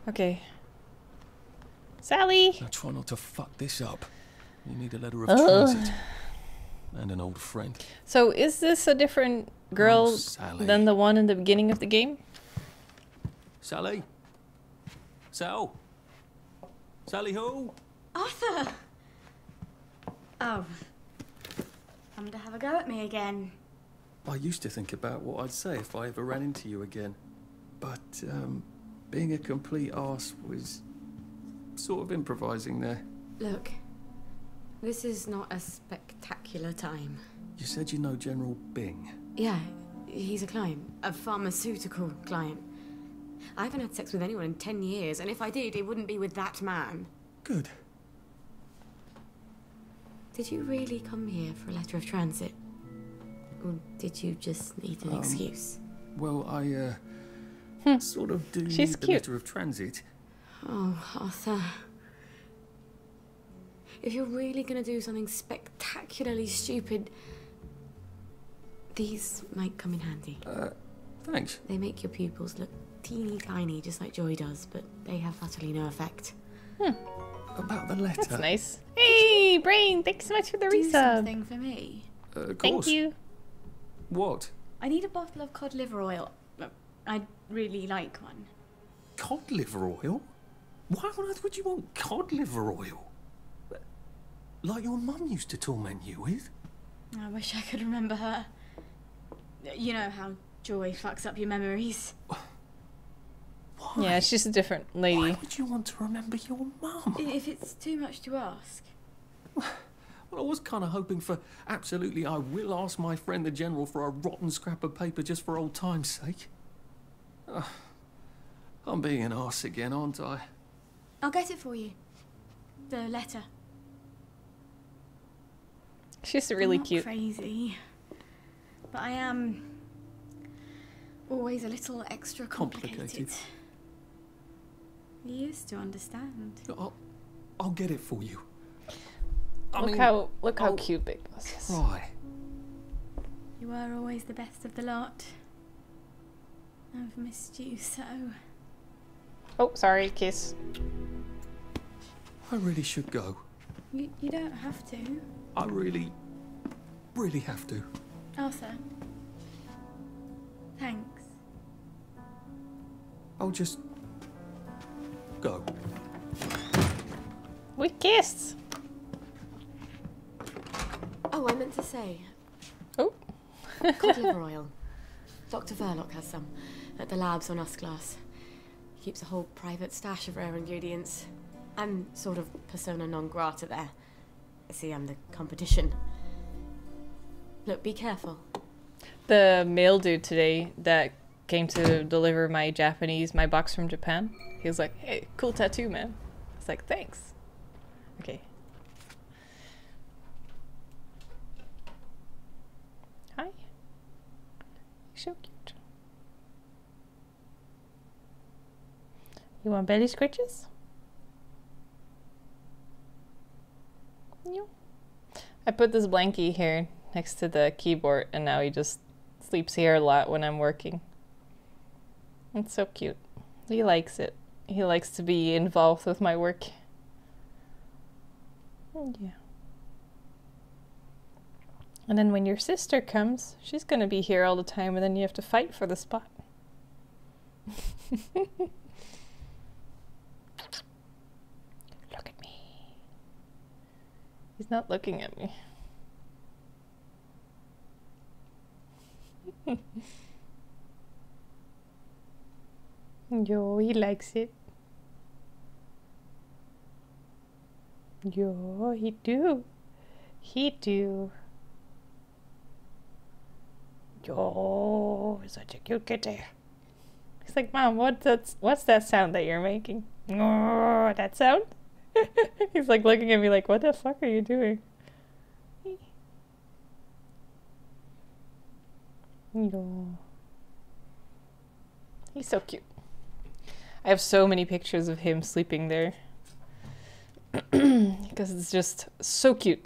Okay. Sally! Now try not to fuck this up. You need a letter of transit. And an old friend. So is this a different girl than the one in the beginning of the game? Sally? Sal? Sally who? Arthur! Oh. Come to have a go at me again. I used to think about what I'd say if I ever ran into you again. But, being a complete arse was sort of improvising there. Look, this is not a spectacular time. You said you know General Bing? Yeah, he's a client, a pharmaceutical client. I haven't had sex with anyone in 10 years, and if I did, it wouldn't be with that man. Good. Did you really come here for a letter of transit? Or did you just need an excuse? Well, I sort of do need the letter of transit. Oh, Arthur. If you're really going to do something spectacularly stupid, these might come in handy. Thanks. They make your pupils look teeny tiny, just like Joy does, but they have utterly no effect. About the letter. That's nice. Hey, Brain, thanks so much for the resub. Do something for me. Of course. Thank you. What? I need a bottle of cod liver oil. I'd really like one. Cod liver oil? Why on earth would you want cod liver oil? Like your mum used to torment you with? I wish I could remember her. You know how Joy fucks up your memories. Why? Yeah, she's a different lady. Why would you want to remember your mum? If it's too much to ask. Well, I was kind of hoping for absolutely I will ask my friend the General for a rotten scrap of paper just for old time's sake. I'm being an arse again, aren't I? I'll get it for you. The letter. She's really cute. I'm not crazy. But I am always a little extra complicated. You used to understand. I'll get it for you. Look how cute Big Boss is. Right. You were always the best of the lot. I've missed you so. Oh, sorry, kiss. I really should go. You don't have to. I really have to. Arthur. Thanks. I'll just go. We kissed. Oh, I meant to say. Oh. Cod liver oil. Dr. Verloc has some. At the labs on us class. He keeps a whole private stash of rare ingredients. I'm sort of persona non grata there. See, I'm the competition. Look, be careful. The male dude today that came to deliver my my box from Japan, he was like, hey, cool tattoo, man. I was like, thanks. Okay. Hi. So cute. You want belly scratches? No. I put this blankie here next to the keyboard and now he just sleeps here a lot when I'm working. It's so cute. He likes it. He likes to be involved with my work. Yeah. And then when your sister comes, she's gonna be here all the time and then you have to fight for the spot. Look at me. He's not looking at me. Yo, he likes it. Yo, he do. He do. Yo, such a cute kitty. He's like, Mom, what's that sound that you're making? Oh, that sound? He's like looking at me like, what the fuck are you doing? Yo. He's so cute. I have so many pictures of him sleeping there. Because it's just so cute.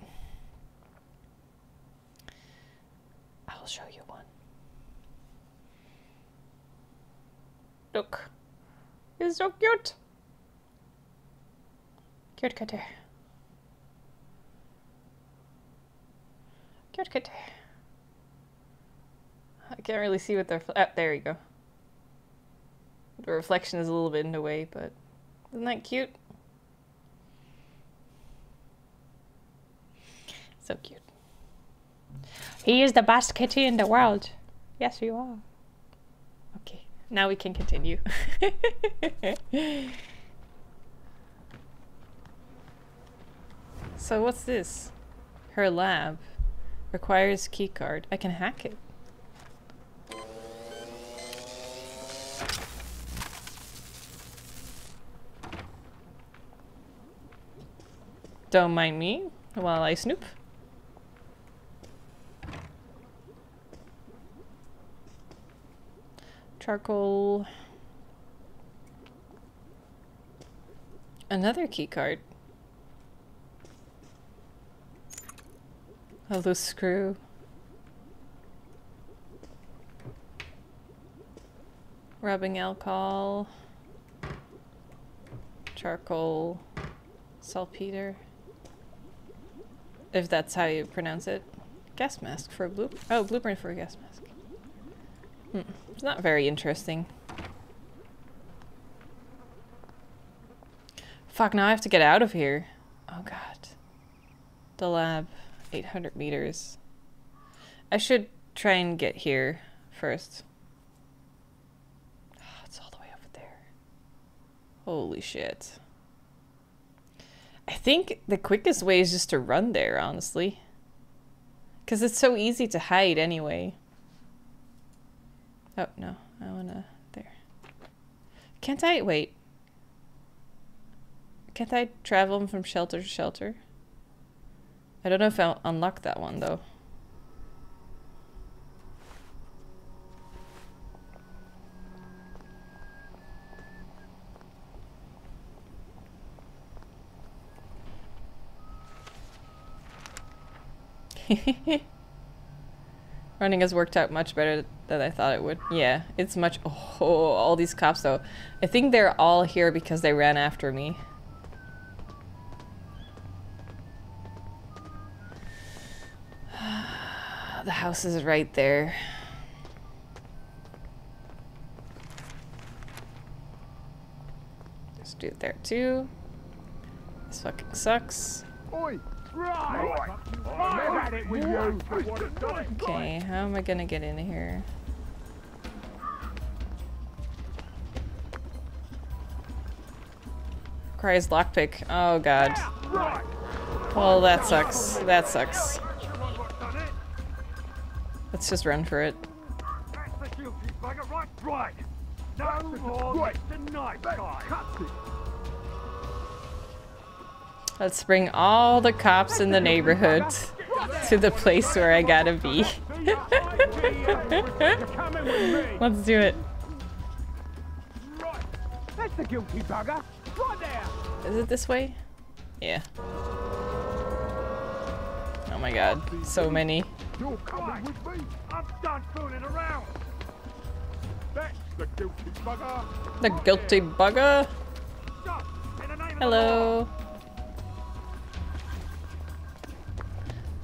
I'll show you one. Look. He's so cute. Cute kitty. Cute kitty. I can't really see what they're... Oh, there you go. The reflection is a little bit in the way, but... Isn't that cute? So cute. He is the best kitty in the world. Yes, you are. Okay, now we can continue. So what's this? Her lab requires keycard. I can hack it. Don't mind me while I snoop. Charcoal. Another key card. A loose screw. Rubbing alcohol. Charcoal. Saltpeter. If that's how you pronounce it. Gas mask for a blueprint. Oh, blueprint for a gas mask. Hmm. It's not very interesting. Fuck, now I have to get out of here. Oh god. The lab. 800 meters. I should try and get here first. Oh, it's all the way over there. Holy shit. I think the quickest way is just to run there, honestly. Because it's so easy to hide anyway. Oh, no. I wanna... There. Can't I... Wait. Can't I travel from shelter to shelter? I don't know if I'll unlock that one, though. Running has worked out much better than I thought it would. Yeah, it's much... Oh, all these cops, though. I think they're all here because they ran after me. The house is right there. Just do it there, too. This fucking sucks. Oi! Okay, how am I gonna get in here? Requires lockpick. Oh god. Well, that sucks. That sucks. Let's just run for it. Let's bring all the cops in the neighborhood to the place where I gotta be. Let's do it. Is it this way? Yeah. Oh my god, so many. The guilty bugger? Hello.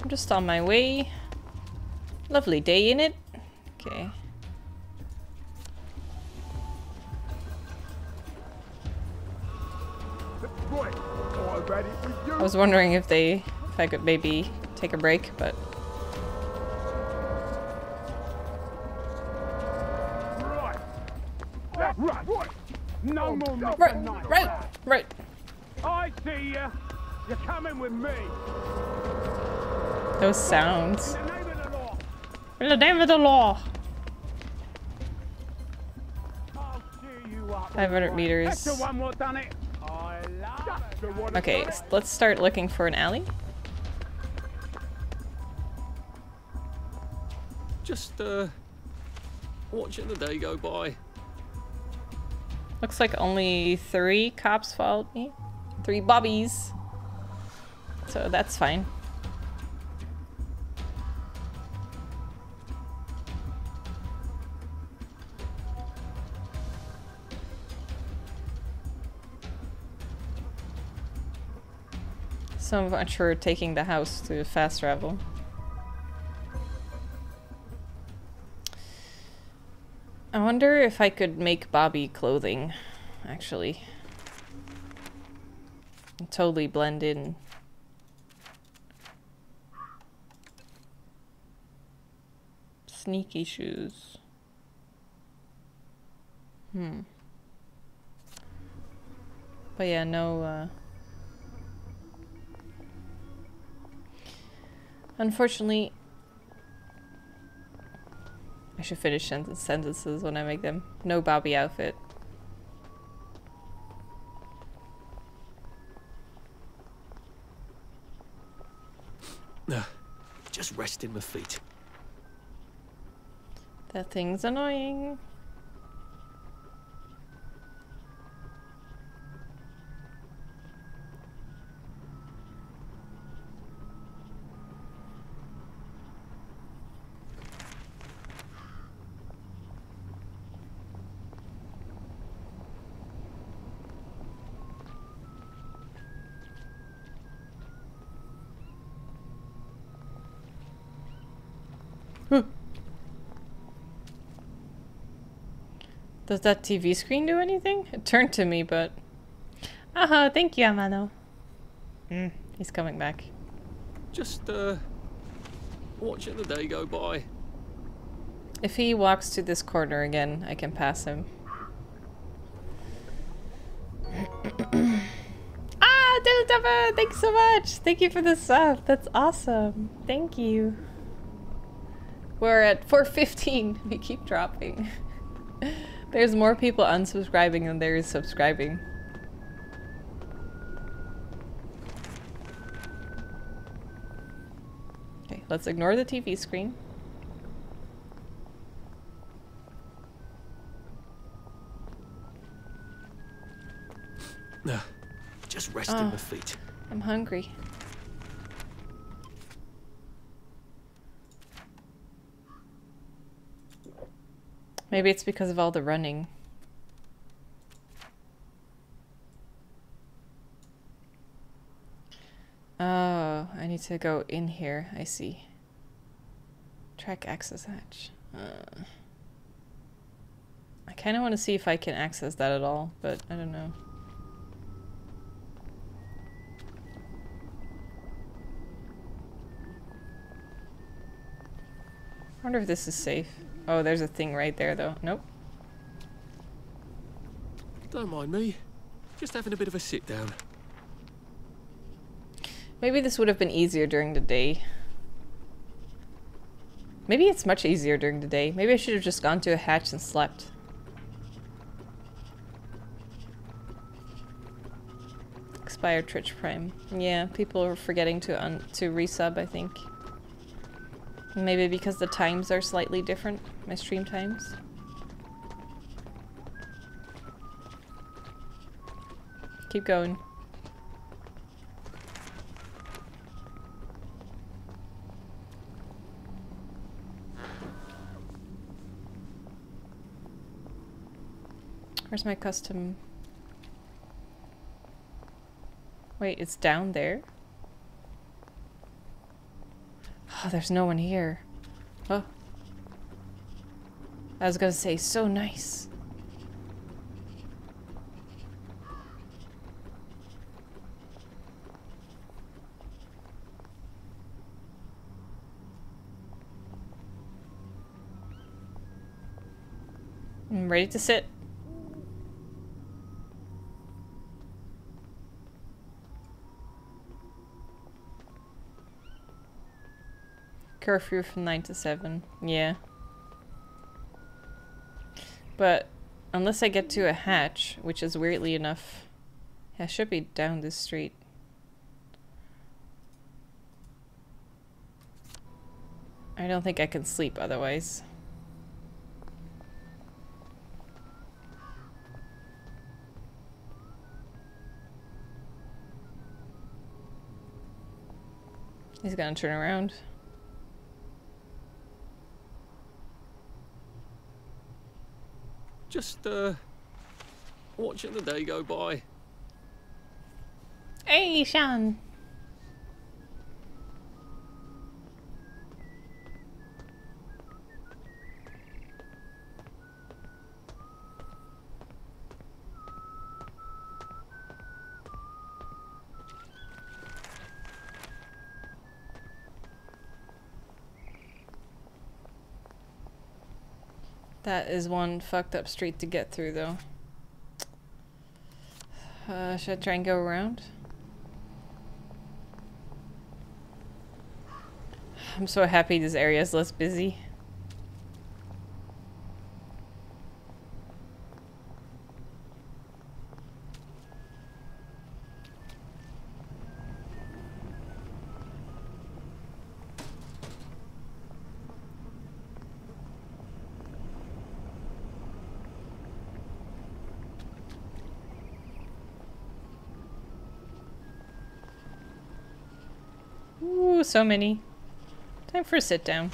I'm just on my way. Lovely day, in it. Okay. I was wondering if I could maybe take a break, but right. No more. Right. I see ya. You're coming with me. Those sounds. In the name of the law. 500 meters. Okay, let's start looking for an alley. Just watching the day go by. Looks like only 3 cops followed me. 3 bobbies. So that's fine. So much for taking the house to fast travel. I wonder if I could make Bobby clothing, actually. And totally blend in. Sneaky shoes. But yeah, no, unfortunately, I should finish sentences when I make them. No Bobby outfit. Just resting my feet. That thing's annoying. Does that TV screen do anything? It turned to me, but... Aha, thank you, Amado. He's coming back. Just, watching the day go by. If he walks to this corner again, I can pass him. Ah, Diltava! Thanks so much! Thank you for the sub. That's awesome. Thank you. We're at 415. We keep dropping. There's more people unsubscribing than there is subscribing. Okay, let's ignore the TV screen. Just resting my feet. I'm hungry. Maybe it's because of all the running. Oh, I need to go in here. I see. Track access hatch. I kind of want to see if I can access that at all, but I don't know. I wonder if this is safe. Oh, there's a thing right there, though. Nope. Don't mind me. Just having a bit of a sit down. Maybe this would have been easier during the day. Maybe it's much easier during the day. Maybe I should have just gone to a hatch and slept. Expired Twitch Prime. Yeah, people are forgetting to resub, I think. Maybe because the times are slightly different, my stream times. Keep going. Where's my custom? Wait, it's down there? Oh, there's no one here. Oh. I was gonna say, so nice. I'm ready to sit. Curfew from 9 to 7. Yeah. But unless I get to a hatch, which is weirdly enough... I should be down this street. I don't think I can sleep otherwise. He's gonna turn around. Just, watching the day go by. Hey, Sean! That is one fucked up street to get through, though. Should I try and go around? I'm so happy this area is less busy. Ooh, so many. Time for a sit down.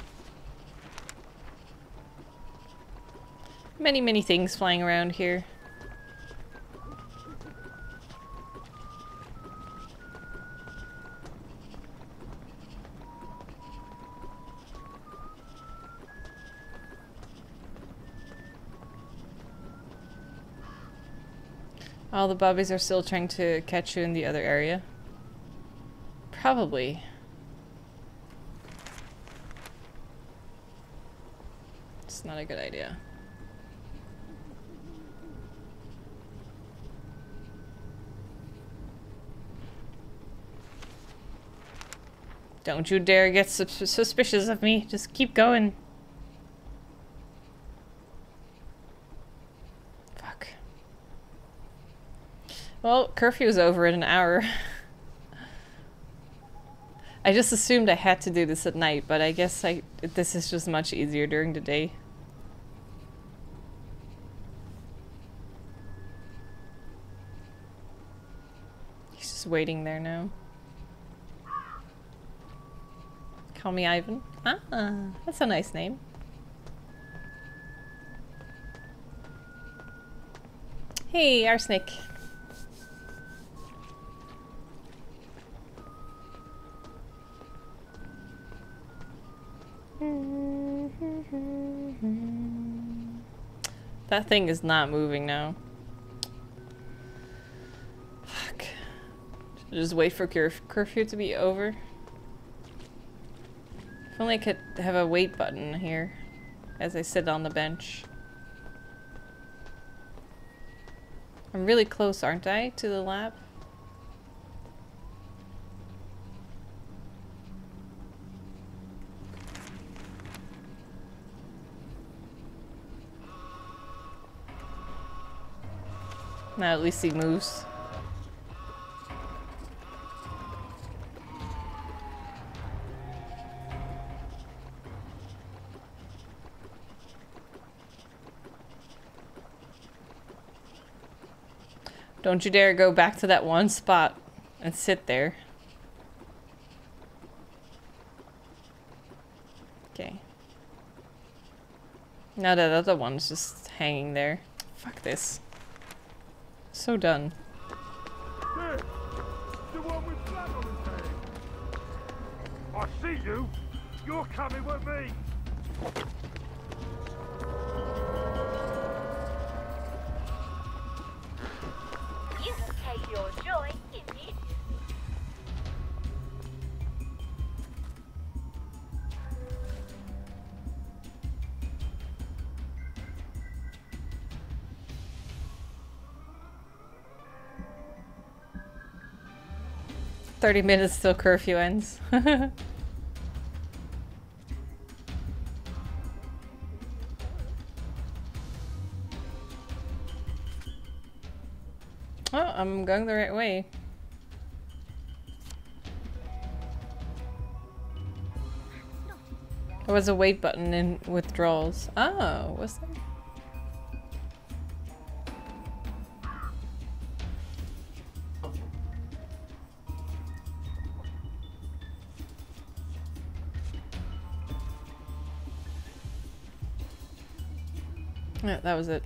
Many, many things flying around here. All the bobbies are still trying to catch you in the other area. Probably. Not a good idea. Don't you dare get suspicious of me. Just keep going. Fuck. Well, curfew is over in an hour. I just assumed I had to do this at night, but I guess this is just much easier during the day. Waiting there now. Call me Ivan. Ah, that's a nice name. Hey, arsenic. That thing is not moving now. Just wait for curfew to be over. If only I could have a wait button here as I sit on the bench. I'm really close, aren't I, to the lab? Now at least he moves. Don't you dare go back to that one spot and sit there. Okay. Now that other one's just hanging there. Fuck this. So done. Hey, the one with blood on his head. I see you. You're coming with me. Your joy in me. 30 minutes till curfew ends. No, I'm going the right way. There was a wait button in withdrawals. Oh, was there? Yeah, that was it.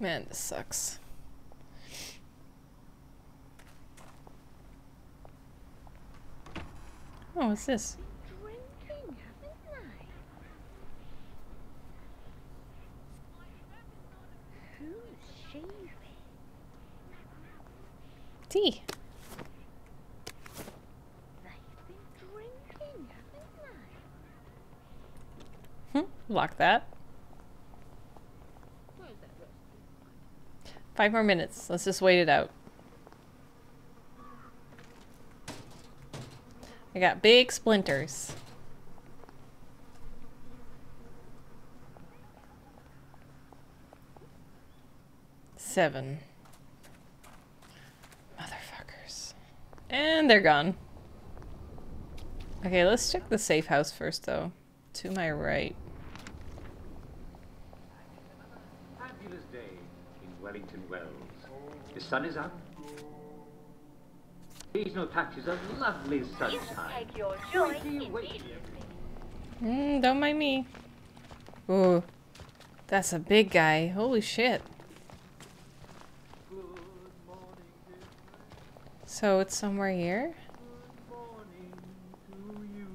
Man, this sucks. Oh, what's this? Tea. Lock that. 5 more minutes. Let's just wait it out. I got big splinters. Seven. And they're gone. Okay, let's check the safe house first, though. To my right. Fabulous day in Wellington Wells. The sun is up. Seasonal patches of lovely sunshine. Don't mind me. Ooh, that's a big guy. Holy shit. So it's somewhere here. Good morning to you.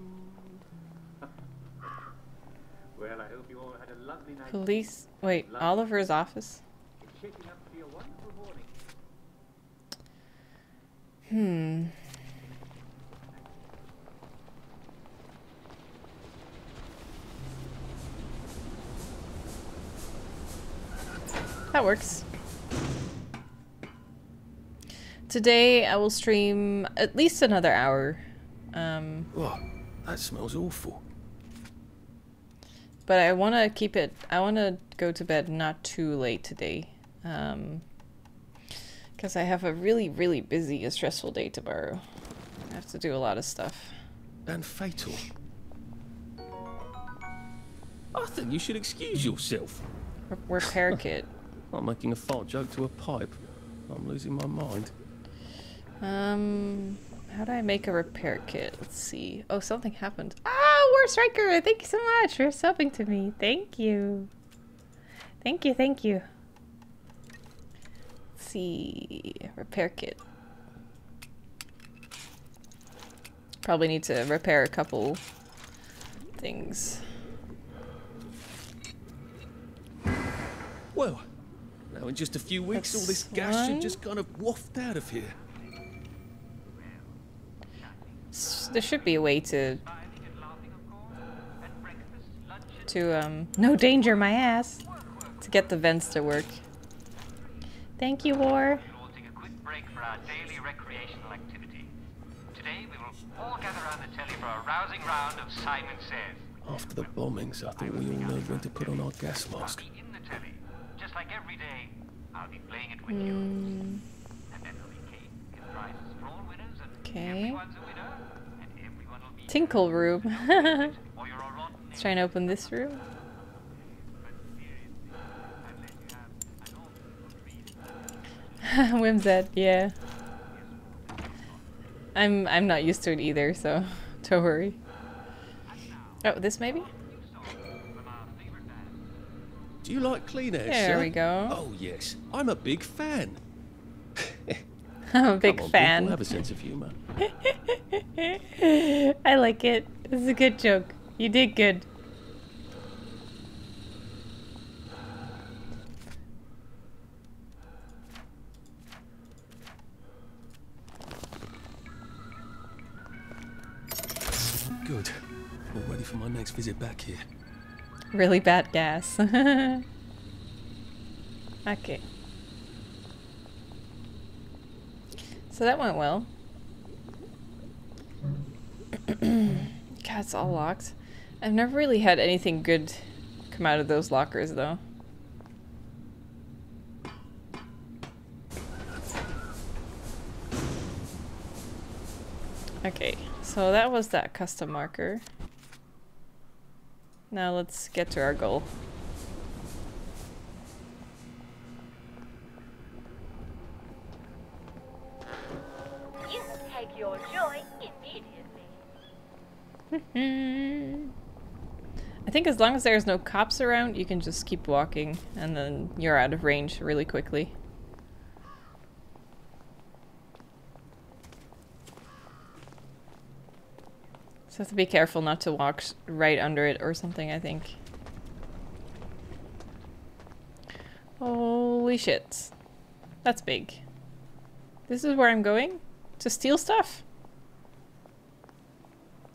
Well, I hope you all had a lovely night. Police. Wait, Oliver's office. It's shaping up to be a wonderful morning. That works. Today I will stream at least another hour. Oh, that smells awful. But I want to keep it. I want to go to bed not too late today, because I have a really busy and stressful day tomorrow. I have to do a lot of stuff. And fatal. Arthur, you should excuse yourself. Repair kit. I'm making a fart joke to a pipe. I'm losing my mind. How do I make a repair kit? Let's see. Oh, something happened. Ah, War Striker! Thank you so much for subbing to me. Thank you. Thank you, thank you. Let's see. Repair kit. Probably need to repair a couple things. Well, now in just a few weeks, all this gas should just kind of waft out of here. There should be a way to no danger my ass, to get the vents to work. Thank you, War. We'll take a quick break for our daily recreational activity. Today we will all gather around the telly for a rousing round of Simon Says. After the bombings, I think we all know when to put on our gas mask. In the telly, just like every day, I'll be playing it with you. And then there'll be cake and prizes for all winners, and everyone's a winner. Tinkle room. Let's try and open this room. Whimsed, yeah. I'm not used to it either, so don't worry. Oh, this maybe? Do you like clean air, sir? There we go. Oh yes, I'm a big fan. I'm a big fan. People have a sense of humor. I like it. This is a good joke. You did good. Good. All ready for my next visit back here. Really bad gas. Okay. So that went well. God, it's all locked. I've never really had anything good come out of those lockers, though. Okay, so that was that custom marker. Now let's get to our goal. You take your joy immediately. I think as long as there's no cops around, you can just keep walking and then you're out of range really quickly. So have to be careful not to walk right under it or something, I think. Holy shit. That's big. This is where I'm going? To steal stuff?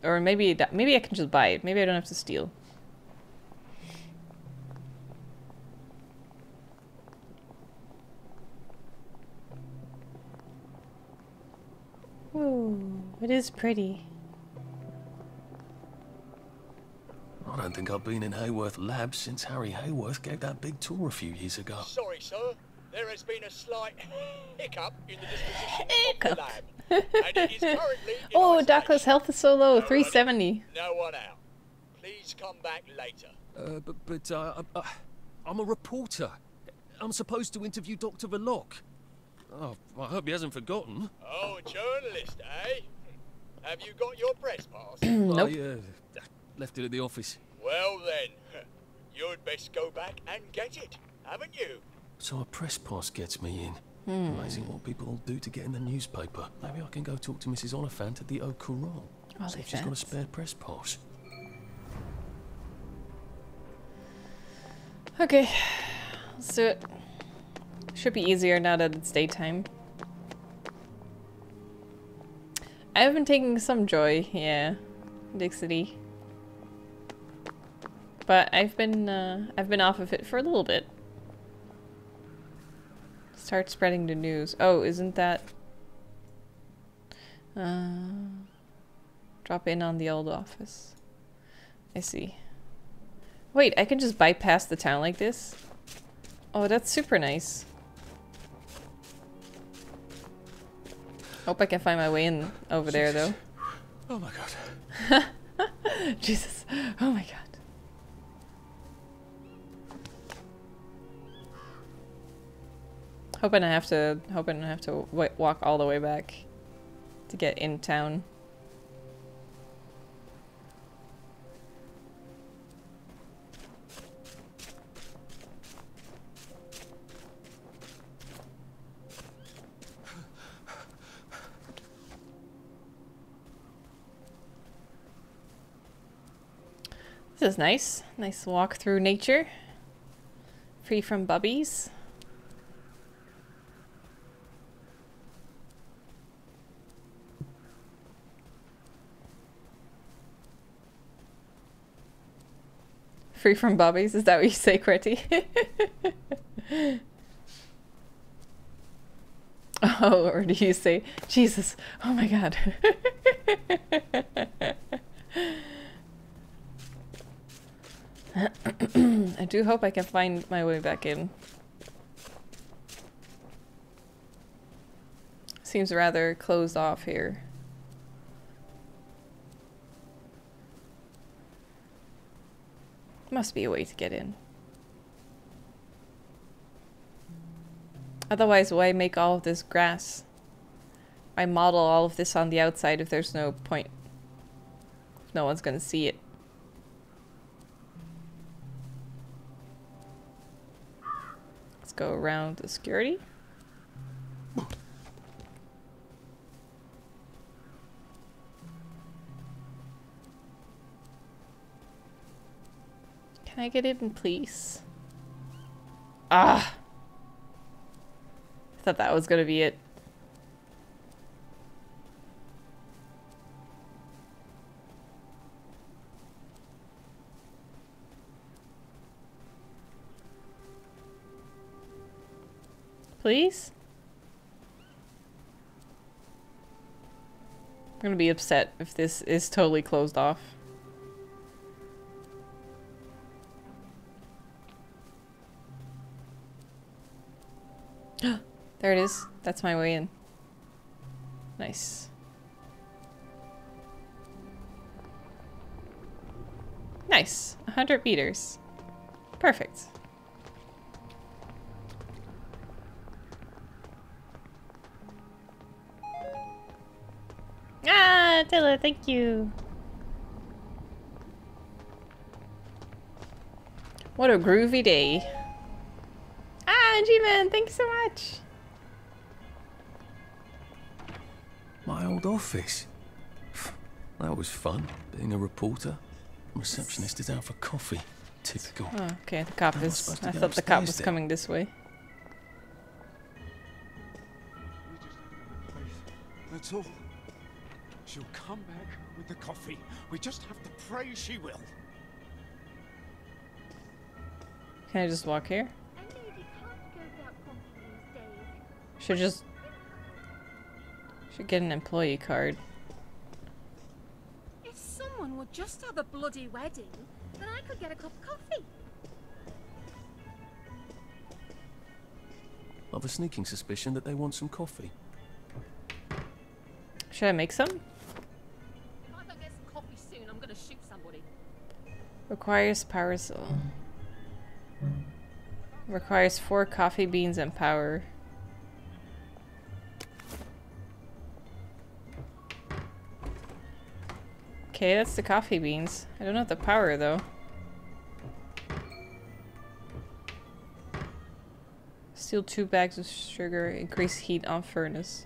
Or maybe that, maybe I can just buy it. Maybe I don't have to steal. Ooh, it is pretty. I don't think I've been in Hayworth Labs since Harry Hayworth gave that big tour a few years ago. Sorry, sir. There has been a slight hiccup in the disposition of the lab. And it is currently in Douglas' health is so low, 370. No one out. Please come back later. I'm a reporter. I'm supposed to interview Dr. Verloc. Oh, I hope he hasn't forgotten. Oh, a journalist, eh? Have you got your press pass? Nope. Left it at the office. Well then, you'd best go back and get it, haven't you? So a press pass gets me in. Amazing what people will do to get in the newspaper. Maybe I can go talk to Mrs. Oliphant at the Au Courant. See if she's got a spare press pass. Okay, let's do it. Should be easier now that it's daytime. I have been taking some joy, yeah, Dixity. But I've been off of it for a little bit. Start spreading the news. Oh, isn't that drop in on the old office? I see. Wait, I can just bypass the town like this? Oh, that's super nice. Hope I can find my way in over there though. Oh my god. Jesus. Oh my god. Hoping I have to walk all the way back to get in town. This is nice. Nice walk through nature. Free from bubbies. Free from bobbies, is that what you say, Cretty? Oh, or do you say, Jesus, oh my god. I do hope I can find my way back in. Seems rather closed off here. Must be a way to get in. Otherwise, why make all of this grass? I model all of this on the outside if there's no point. No one's gonna see it. Let's go around the security. Can I get in, please? Ah! I thought that was gonna be it. Please? gonna be upset if this is totally closed off. There it is. That's my way in. Nice. Nice. 100 meters. Perfect. Ah, Tella, thank you. What a groovy day. Ah, G-Man, thanks so much. My old office. That was fun, being a reporter. Receptionist is out for coffee. Typical. Oh, okay, the cop is... I thought the cop was coming this way. That's all. She'll come back with the coffee. We just have to pray she will. Can I just walk here? Should just... should get an employee card. If someone would just have a bloody wedding, then I could get a cup of coffee. I have a sneaking suspicion that they want some coffee. Should I make some? If I don't get some coffee soon, I'm gonna shoot somebody. Requires power cell. Requires 4 coffee beans and power. Okay, that's the coffee beans. I don't have the power though. Steal 2 bags of sugar, increase heat on furnace.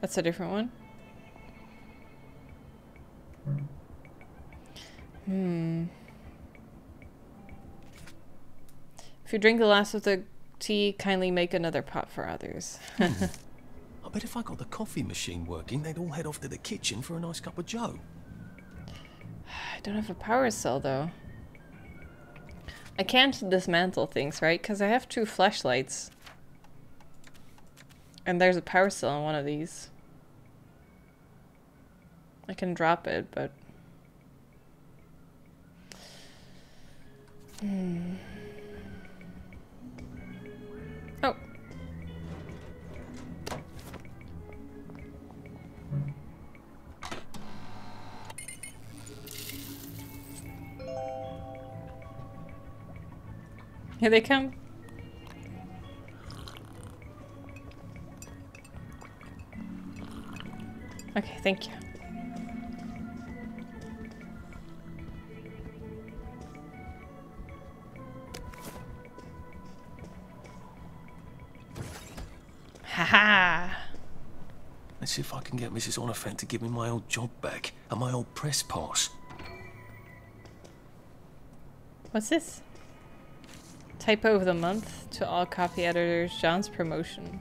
That's a different one. Hmm. If you drink the last of the tea, kindly make another pot for others. I bet if I got the coffee machine working, they'd all head off to the kitchen for a nice cup of joe. I don't have a power cell, though. I can't dismantle things, right? Because I have 2 flashlights. And there's a power cell on one of these. I can drop it, but... hmm. Oh! Here they come. Okay, thank you. Haha! Let's see if I can get Mrs. Oliphant to give me my old job back and my old press pass. What's this? Typo of the month to all copy editors, John's promotion.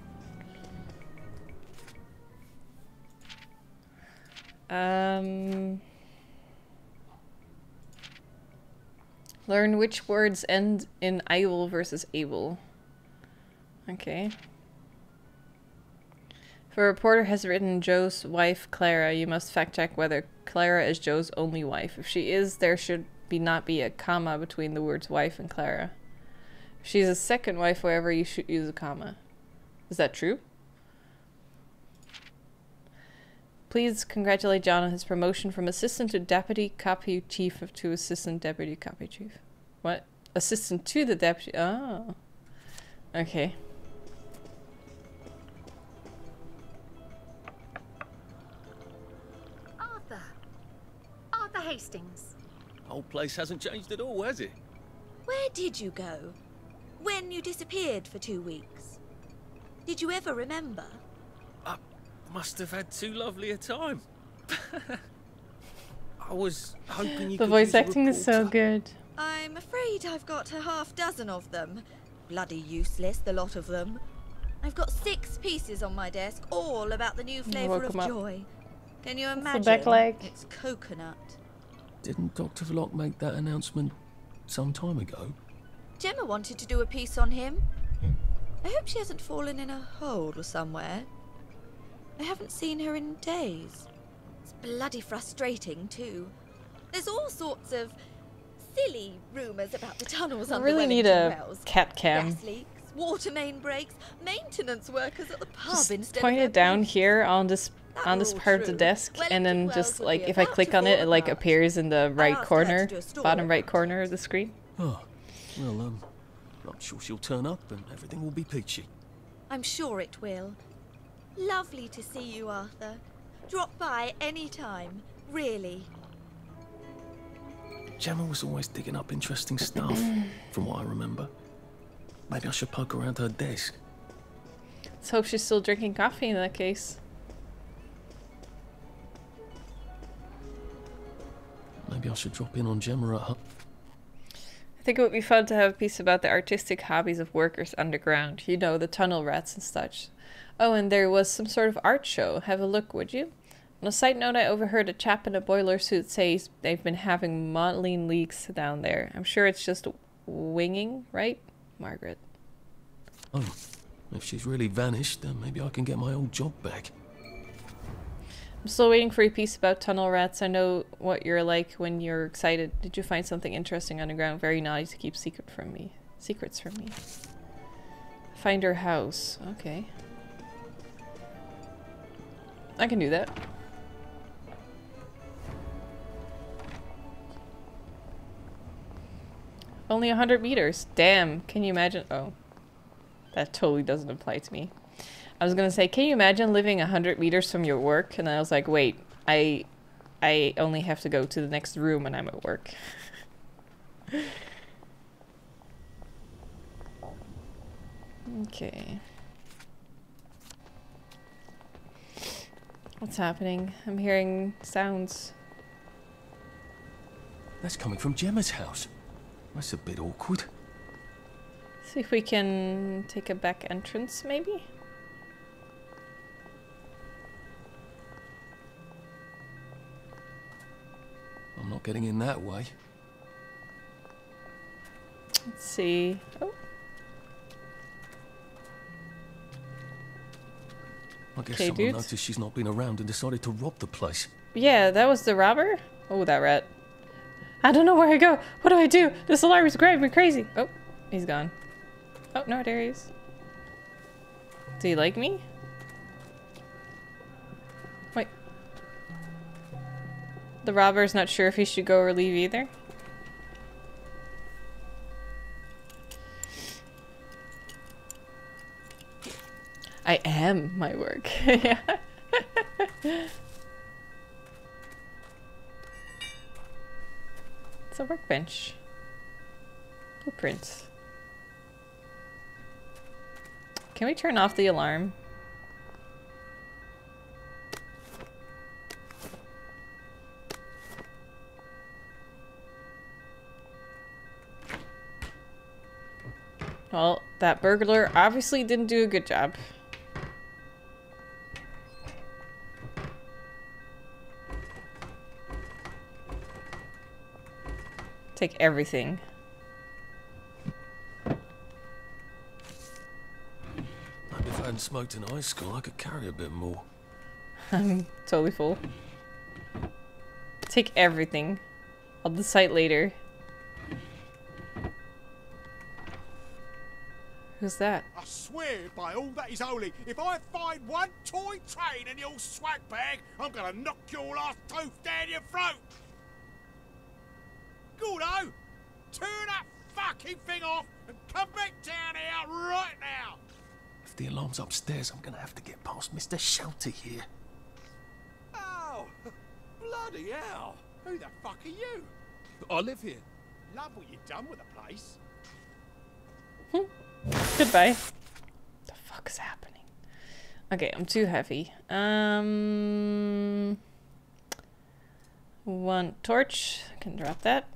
Learn which words end in "able" versus "able." Okay. If a reporter has written Joe's wife, Clara, you must fact check whether Clara is Joe's only wife. If she is, there should not be a comma between the words wife and Clara. If she's a second wife, however, you should use a comma. Is that true? Please congratulate John on his promotion from assistant to deputy copy chief to assistant deputy copy chief. What? Assistant to the deputy? Oh. Okay. Arthur. Arthur Hastings. Whole place hasn't changed at all, has it? Where did you go? When you disappeared for 2 weeks? Did you ever remember? Must have had too lovely a time. I was hoping you could. The voice acting is so good. I'm afraid I've got a half dozen of them. Bloody useless, the lot of them. I've got 6 pieces on my desk, all about the new flavour of joy. Can you imagine? Back leg. It's coconut. Didn't Dr. Verloc make that announcement some time ago? Gemma wanted to do a piece on him. I hope she hasn't fallen in a hole or somewhere. I haven't seen her in days. It's bloody frustrating, too. There's all sorts of silly rumours about the tunnels under Wellington Wells. Cat cam. Gas leaks, water main breaks, maintenance workers at the pub instead. Point it down here on this part of the desk, and then just like if I click on it, it like appears in the right corner, bottom right corner of the screen. Oh, well, I'm sure she'll turn up, and everything will be peachy. I'm sure it will. Lovely to see you, Arthur. Drop by any time, really. Gemma was always digging up interesting stuff, from what I remember. Maybe I should poke around her desk. Let's hope she's still drinking coffee in that case. Maybe I should drop in on Gemma at her. I think it would be fun to have a piece about the artistic hobbies of workers underground. You know, the tunnel rats and such. Oh, and there was some sort of art show. Have a look, would you? On a side note, I overheard a chap in a boiler suit say they've been having modeling leaks down there. I'm sure it's just winging, right, Margaret? Oh, if she's really vanished, then maybe I can get my old job back. I'm still waiting for your piece about tunnel rats. I know what you're like when you're excited. Did you find something interesting underground? Very naughty to keep secrets from me. Find her house. Okay. I can do that. Only 100 meters. Damn. Can you imagine? Oh, that totally doesn't apply to me. I was gonna say, can you imagine living 100 meters from your work? And I was like, wait, I only have to go to the next room when I'm at work. Okay. What's happening? I'm hearing sounds. That's coming from Gemma's house. That's a bit awkward. See if we can take a back entrance, maybe? I'm not getting in that way. Let's see. Oh. I guess someone noticed she's not been around and decided to rob the place. Yeah, that was the robber? Oh, that rat. I don't know where I go. What do I do? This alarm is driving me crazy. Oh, he's gone. Oh, no, there he is. Do you like me? Wait. The robber's not sure if he should go or leave either. I am my work. Yeah. It's a workbench. Blueprints. Can we turn off the alarm? Well, that burglar obviously didn't do a good job. Take everything. Maybe if I hadn't smoked an ice cream, I could carry a bit more. I'm totally full. Take everything. I'll decide later. Who's that? I swear by all that is holy, if I find one toy train in your swag bag, I'm gonna knock your last tooth down your throat! Gordo, turn that fucking thing off and come back down here right now! If the alarm's upstairs, I'm gonna have to get past Mr. Shelter here. Oh, bloody hell! Who the fuck are you? I live here. Love what you've done with the place. Goodbye. What the fuck is happening? Okay, I'm too heavy. One torch. I can drop that.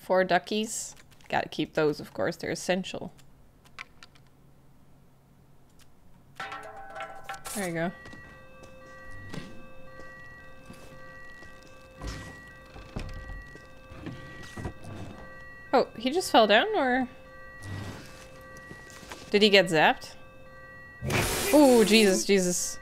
4 duckies. Gotta keep those, of course. They're essential. There you go. Oh, he just fell down, or... did he get zapped? Oh, Jesus, Jesus.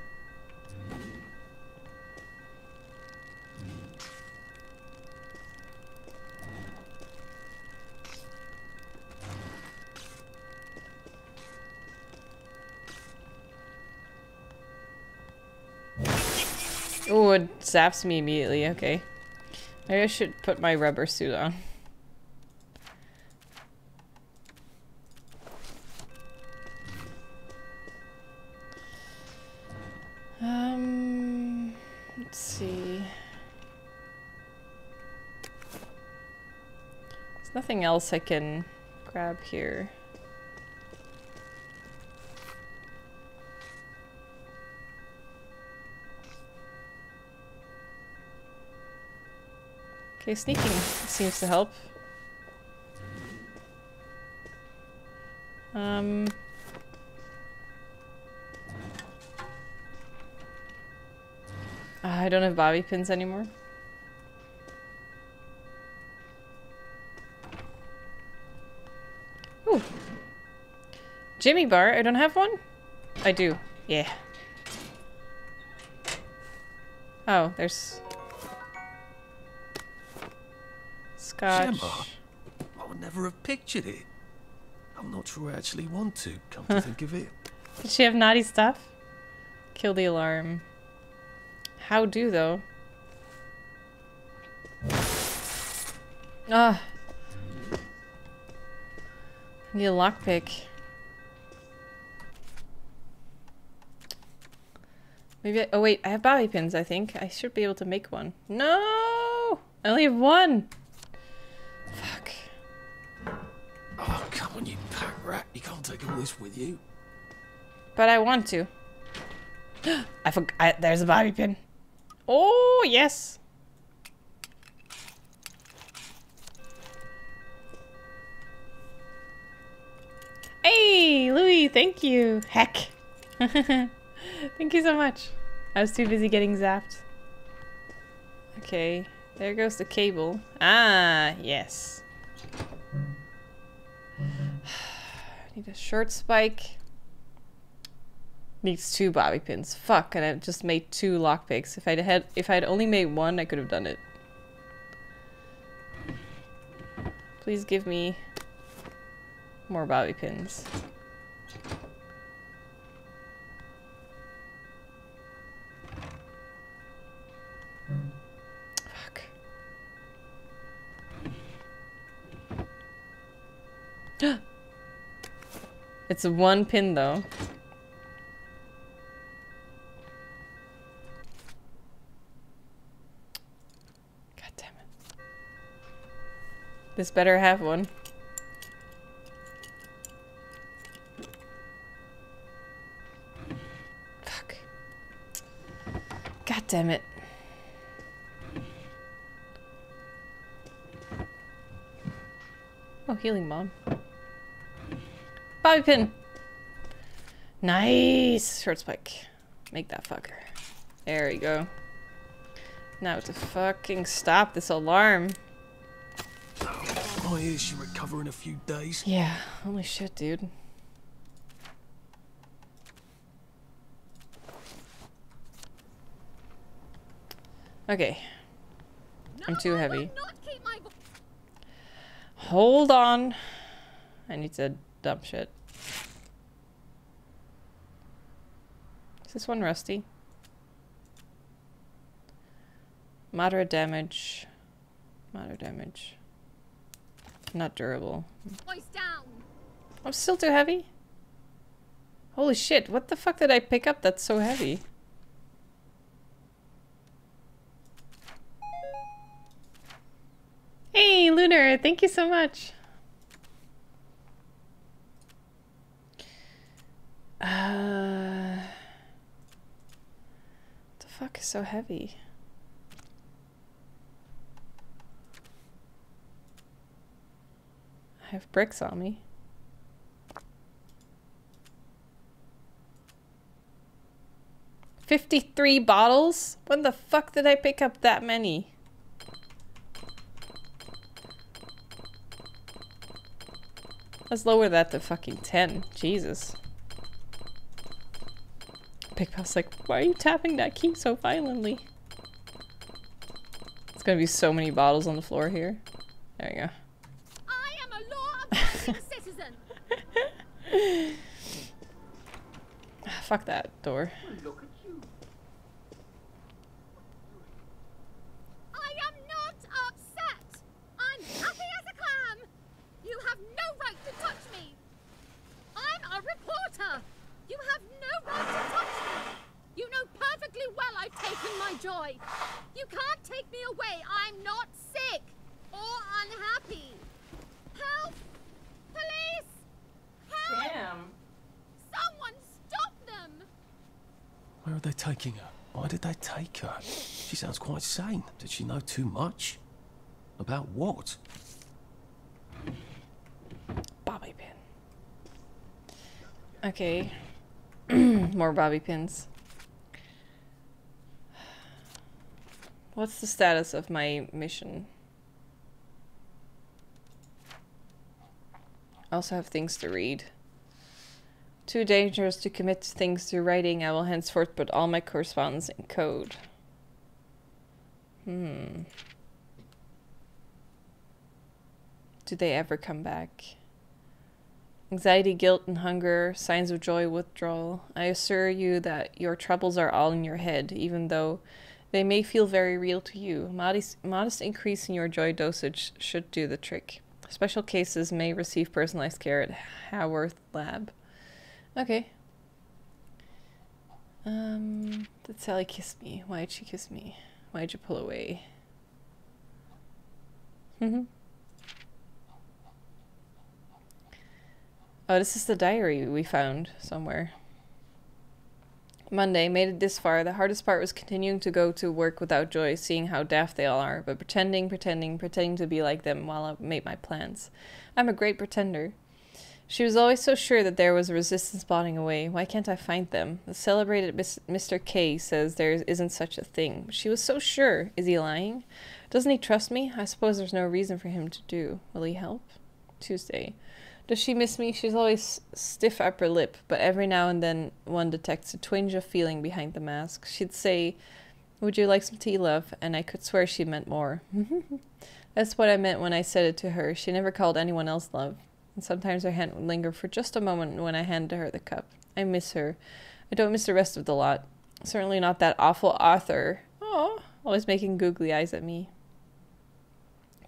Oh, it zaps me immediately, okay. Maybe I should put my rubber suit on. Let's see. There's nothing else I can grab here. Okay, sneaking seems to help. I don't have bobby pins anymore. Ooh. Jimmy bar, I don't have one? I do. Yeah. Oh, there's... Scotch. Gemma, I would never have pictured it. I'm not sure I actually want to, come to think of it. Did she have naughty stuff? Kill the alarm. How do, though? Ah. I need a lockpick. Maybe I- oh wait, I have bobby pins, I think. I should be able to make one. No! I only have one! Fuck. Oh, come on, you pack rat. You can't take all this with you. But I want to. I forgot. There's a bobby pin. Oh, yes. Hey, Louis, thank you. Heck. Thank you so much. I was too busy getting zapped. Okay. There goes the cable. Ah, yes. Need a short spike. Needs two bobby pins. Fuck, and I just made two lockpicks. If I'd only made one, I could have done it. Please give me more bobby pins. Fuck. It's one pin though. This better have one. Fuck. God damn it. Oh, healing mom. Bobby pin! Nice! Short spike. Make that fucker. There we go. Now to fucking stop this alarm. Oh, yeah, she recover in a few days. Yeah, holy shit, dude. Okay. No, I'm too heavy. Hold on. I need to dump shit. Is this one rusty? Moderate damage. Moderate damage. Not durable. Voice down. I'm still too heavy? Holy shit, what the fuck did I pick up that's so heavy? Hey, Lunar, thank you so much. What the fuck is so heavy? I have bricks on me. $53 bottles? When the fuck did I pick up that many? Let's lower that to fucking 10. Jesus. Big Belle's like, why are you tapping that key so violently? It's gonna be so many bottles on the floor here. There you go. I am a law-abiding citizen. Fuck that door. Look at you. I am not upset. I'm happy as a clam. You have no right to touch me. I'm a reporter. You have no right to touch me. You know perfectly well I've taken my joy. You can't take me away. I'm not sick or unhappy. Help! Police! Help! Damn. Someone stop them! Where are they taking her? Why did they take her? She sounds quite sane. Did she know too much? About what? Bobby pin. Okay. More bobby pins. What's the status of my mission? I also have things to read. Too dangerous to commit things to writing. I will henceforth put all my correspondence in code. Hmm. Do they ever come back? Anxiety, guilt, and hunger, signs of joy, withdrawal. I assure you that your troubles are all in your head, even though they may feel very real to you. Modest increase in your joy dosage should do the trick. Special cases may receive personalized care at Haworth Lab. Okay. Did Sally kiss me? Why'd she kiss me? Why'd you pull away? Mm-hmm. Oh, this is the diary we found somewhere. Monday, made it this far. The hardest part was continuing to go to work without joy, seeing how daft they all are, but pretending to be like them while I made my plans. I'm a great pretender. She was always so sure that there was a resistance blotting away. Why can't I find them? The celebrated Mr. K says there isn't such a thing. She was so sure. Is he lying? Doesn't he trust me? I suppose there's no reason for him to do. Will he help? Tuesday. Does she miss me? She's always stiff upper lip, but every now and then one detects a twinge of feeling behind the mask. She'd say, would you like some tea, love? And I could swear she meant more. That's what I meant when I said it to her. She never called anyone else love. And sometimes her hand would linger for just a moment when I handed her the cup. I miss her. I don't miss the rest of the lot. Certainly not that awful Arthur. Oh, always making googly eyes at me.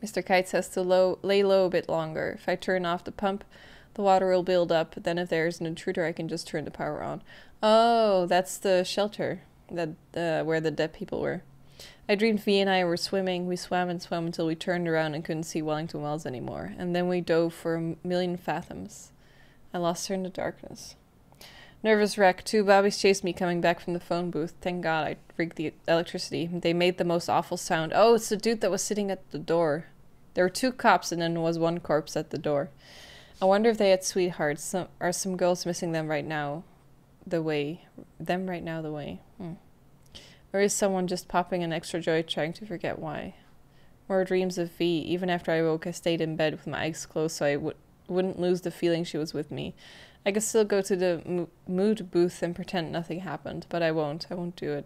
Mr. Kite says to lay low a bit longer. If I turn off the pump, the water will build up. Then if there's an intruder, I can just turn the power on. Oh, that's the shelter that where the dead people were. I dreamed V and I were swimming. We swam and swam until we turned around and couldn't see Wellington Wells anymore. And then we dove for a million fathoms. I lost her in the darkness. Nervous wreck. Two bobbies chased me coming back from the phone booth. Thank God I rigged the electricity. They made the most awful sound. Oh, it's the dude that was sitting at the door. There were two cops and then was one corpse at the door. I wonder if they had sweethearts. Are some girls missing them right now the way? Hmm. Or is someone just popping an extra joy trying to forget why? More dreams of V. Even after I woke, I stayed in bed with my eyes closed so I wouldn't lose the feeling she was with me. I could still go to the mood booth and pretend nothing happened, but I won't. I won't do it.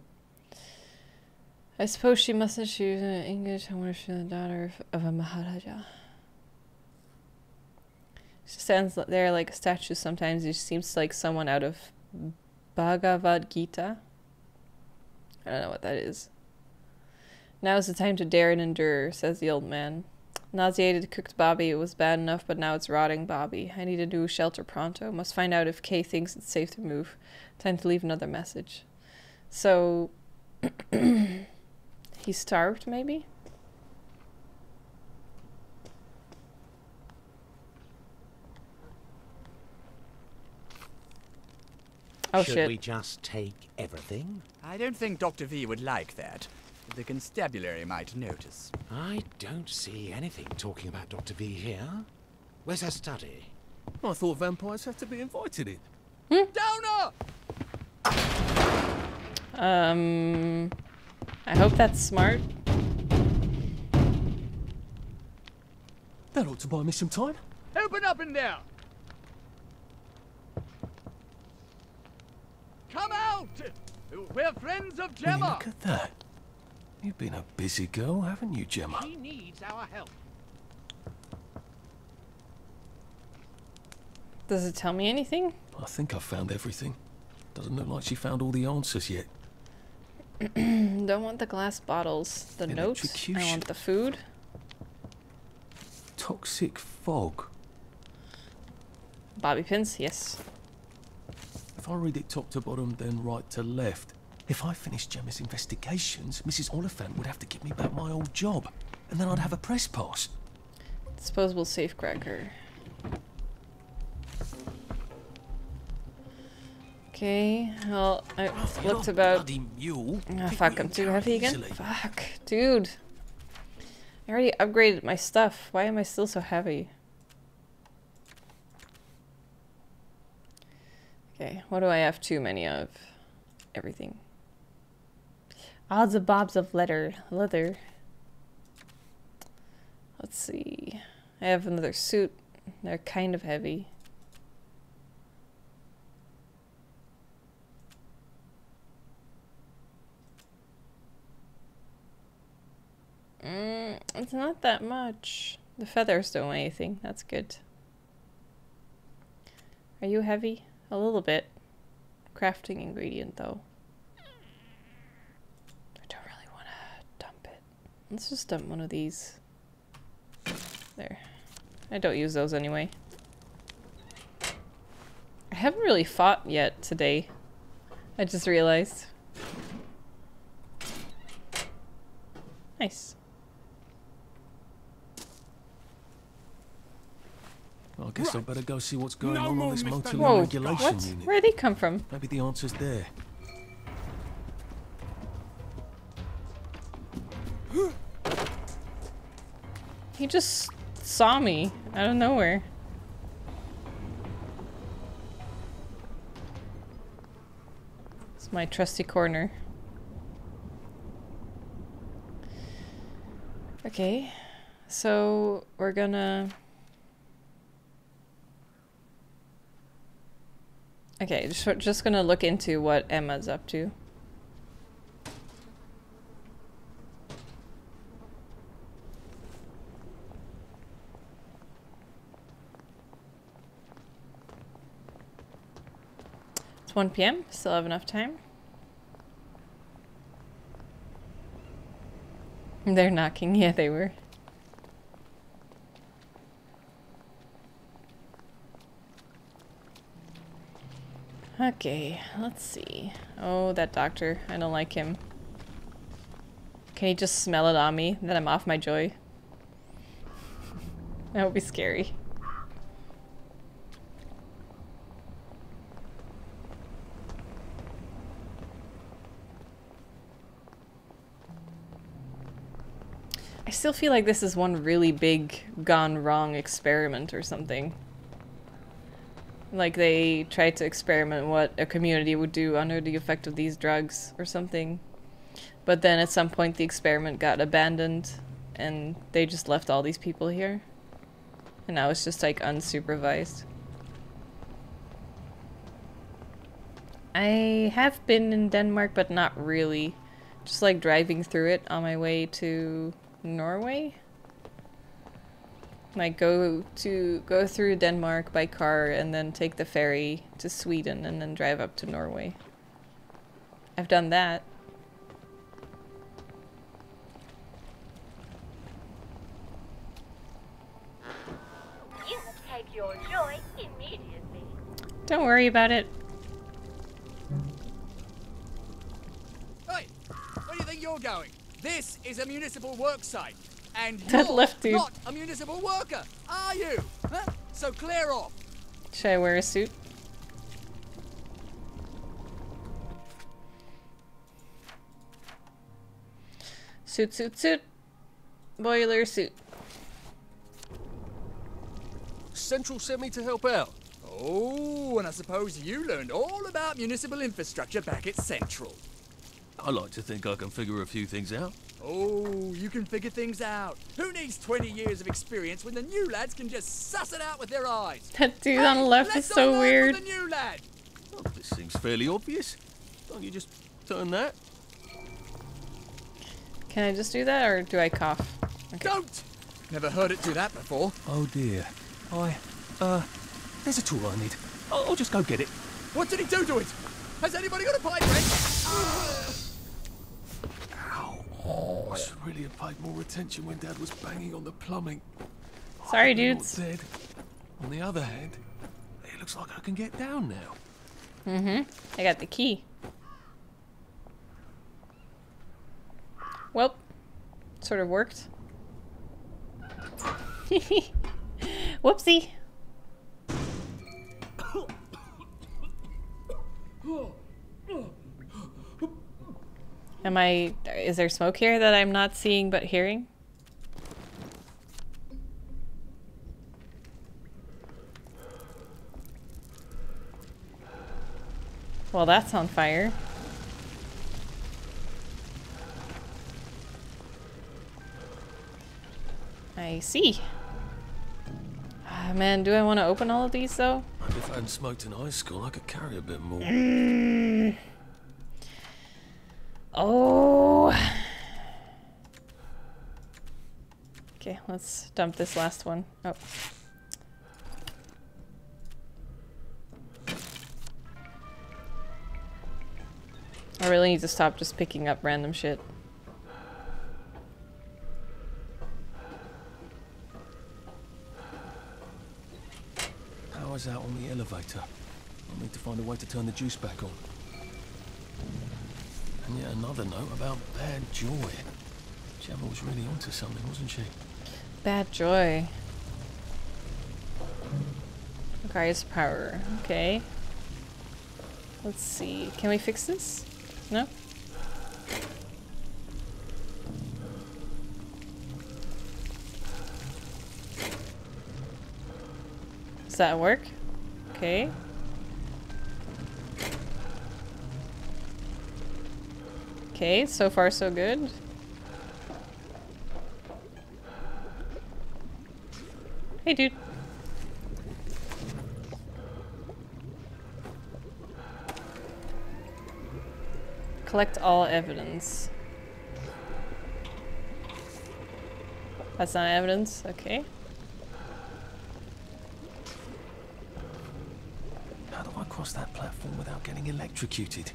I suppose she mustn't. She was English. I wonder if she's the daughter of a Maharaja. She stands there like a statue sometimes. She seems like someone out of Bhagavad Gita. I don't know what that is. Now's the time to dare and endure, says the old man. Nauseated cooked Bobby, it was bad enough, but now it's rotting Bobby. I need a new shelter pronto. Must find out if Kay thinks it's safe to move. Time to leave another message. So, he's starved, maybe? Oh, shit. Should we just take everything? I don't think Dr. V would like that. The constabulary might notice. I don't see anything talking about Dr. V here. Where's her study? I thought vampires had to be invited in. Downer! I hope that's smart. That ought to buy me some time. Open up in there! Come out! Felton. We're friends of Gemma. Look at that. You've been a busy girl, haven't you, Gemma? She needs our help. Does it tell me anything? I think I've found everything. Doesn't look like she found all the answers yet. Don't want the glass bottles. The notes. I want the food. Toxic fog. Bobby pins, yes. If I read it top to bottom, then right to left. If I finished Gemma's investigations, Mrs. Oliphant would have to give me back my old job. And then I'd have a press pass. Disposable safecracker. Okay, well, I looked about... Oh, fuck, I'm too heavy again? Fuck, dude. I already upgraded my stuff. Why am I still so heavy? Okay, what do I have too many of? Everything. Odds and bobs of leather. Let's see. I have another suit. They're kind of heavy. It's not that much. The feathers don't weigh anything. That's good. Are you heavy? A little bit. Crafting ingredient, though. I don't really want to dump it. Let's just dump one of these. There. I don't use those anyway. I haven't really fought yet today. I just realized. Nice. Well, I guess right. I better go see what's going on this motel regulation unit. Where'd he come from? Maybe the answer's there. He just saw me out of nowhere. It's my trusty corner. Okay, so we're gonna... Okay, just gonna look into what Emma's up to. It's 1 PM, still have enough time. They're knocking, yeah they were. Okay, let's see. Oh, that doctor. I don't like him. Can he just smell it on me? Then I'm off my joy. That would be scary. I still feel like this is one really big gone wrong experiment or something. Like they tried to experiment what a community would do under the effect of these drugs or something. But then at some point the experiment got abandoned and they just left all these people here. And now it's just like unsupervised. I have been in Denmark, but not really. Just like driving through it on my way to Norway. Like go through Denmark by car and then take the ferry to Sweden and then drive up to Norway. I've done that. You will take your joy immediately. Don't worry about it. Hey, where do you think you're going? This is a municipal work site. And you're not a municipal worker, are you? Huh? So clear off. Should I wear a suit? Suit. Boiler suit. Central sent me to help out. Oh, and I suppose you learned all about municipal infrastructure back at Central. I like to think I can figure a few things out. Oh, you can figure things out. Who needs 20 years of experience when the new lads can just suss it out with their eyes? That dude on the left is so weird. The new lad. Oh, this seems fairly obvious. Can't you just turn that? Can I just do that, or do I cough? Okay. Don't! Never heard it do that before. Oh dear. There's a tool I need. I'll just go get it. What did he do to it? Has anybody got a pipe wrench? Ow. Oh, I should really have paid more attention when Dad was banging on the plumbing. Sorry, dudes. Dead. On the other hand, it looks like I can get down now. I got the key. Well, sort of worked. Whoopsie. Is there smoke here that I'm not seeing but hearing? Well, that's on fire. I see. Ah, man, do I want to open all of these, though? If I hadn't smoked in high school, I could carry a bit more. Oh. Okay, let's dump this last one. Oh. I really need to stop just picking up random shit. Power's out on the elevator. I'll need to find a way to turn the juice back on. And yet another note about Bad Joy. Gemma was really onto something, wasn't she? Bad Joy. Requires power. Okay. Let's see. Can we fix this? No? Does that work? Okay. Okay, so far so good. Hey, dude. Collect all evidence. That's not evidence? Okay. How do I cross that platform without getting electrocuted?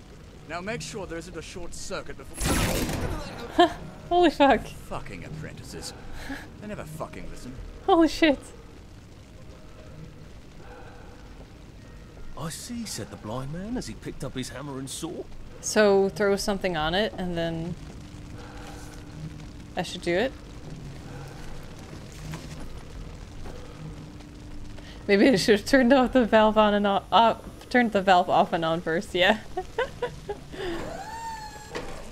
Now make sure there isn't a short circuit before... Holy fuck. Fucking apprentices. They never fucking listen. Holy shit. I see, said the blind man as he picked up his hammer and saw. So throw something on it and then... I should do it? Maybe I should have turned off the valve on and off. Turned the valve off and on first, yeah.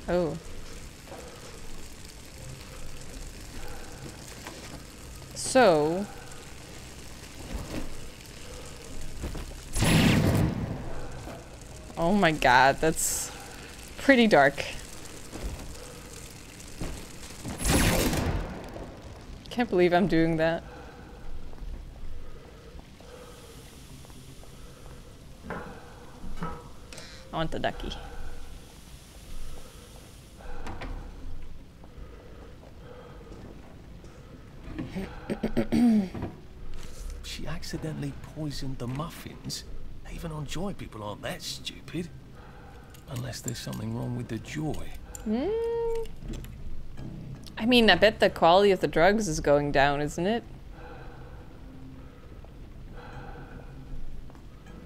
Oh. So. Oh my god, that's pretty dark. Can't believe I'm doing that. I want the ducky. She accidentally poisoned the muffins. Even on Joy, people aren't that stupid. Unless there's something wrong with the Joy. I mean, I bet the quality of the drugs is going down, isn't it?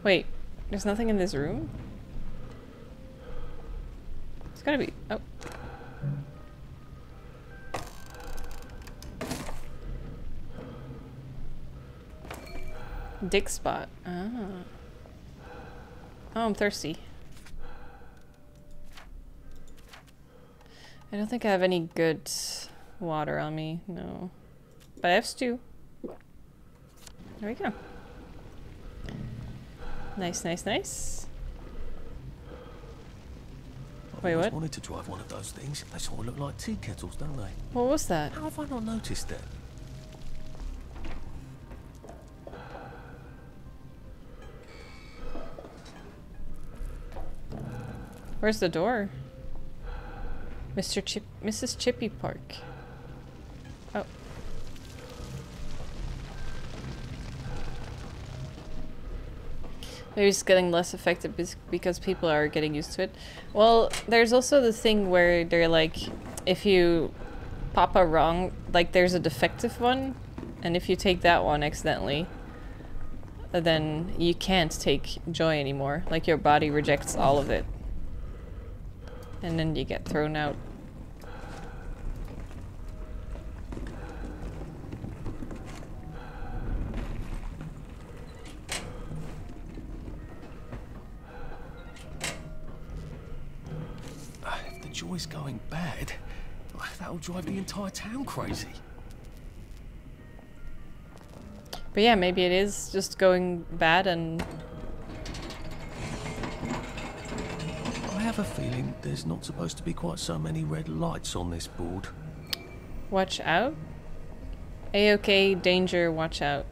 Wait, there's nothing in this room? It's gotta be... Oh. Dick spot. Ah. Oh, I'm thirsty. I don't think I have any good water on me, no. But I have stew. There we go. Nice, nice, nice. Wait, what? I wanted to drive one of those things. They sort of look like tea kettles, don't they? What was that? How have I not noticed that? Where's the door? Mrs. Chippy Park. Oh. Maybe it's getting less effective because people are getting used to it. Well, there's also the thing where they're like, if you pop a wrong, like there's a defective one, and if you take that one accidentally, then you can't take joy anymore. Like your body rejects all of it. And then you get thrown out. If the joy's going bad, that'll drive the entire town crazy. But yeah, maybe it is just going bad and... I have a feeling there's not supposed to be quite so many red lights on this board. Watch out. A-OK, danger, watch out.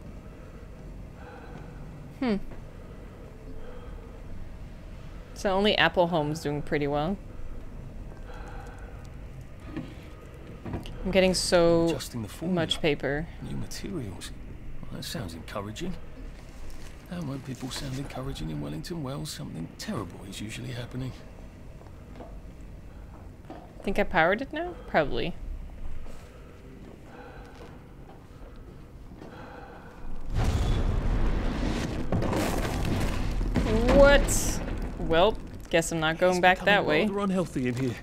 So only Apple Home's doing pretty well. I'm getting so much paper. New materials. Well, that sounds encouraging. And when people sound encouraging in Wellington Wells, something terrible is usually happening. Think I powered it now? Probably. What? Well, guess I'm not going back that way. It's rather unhealthy in here.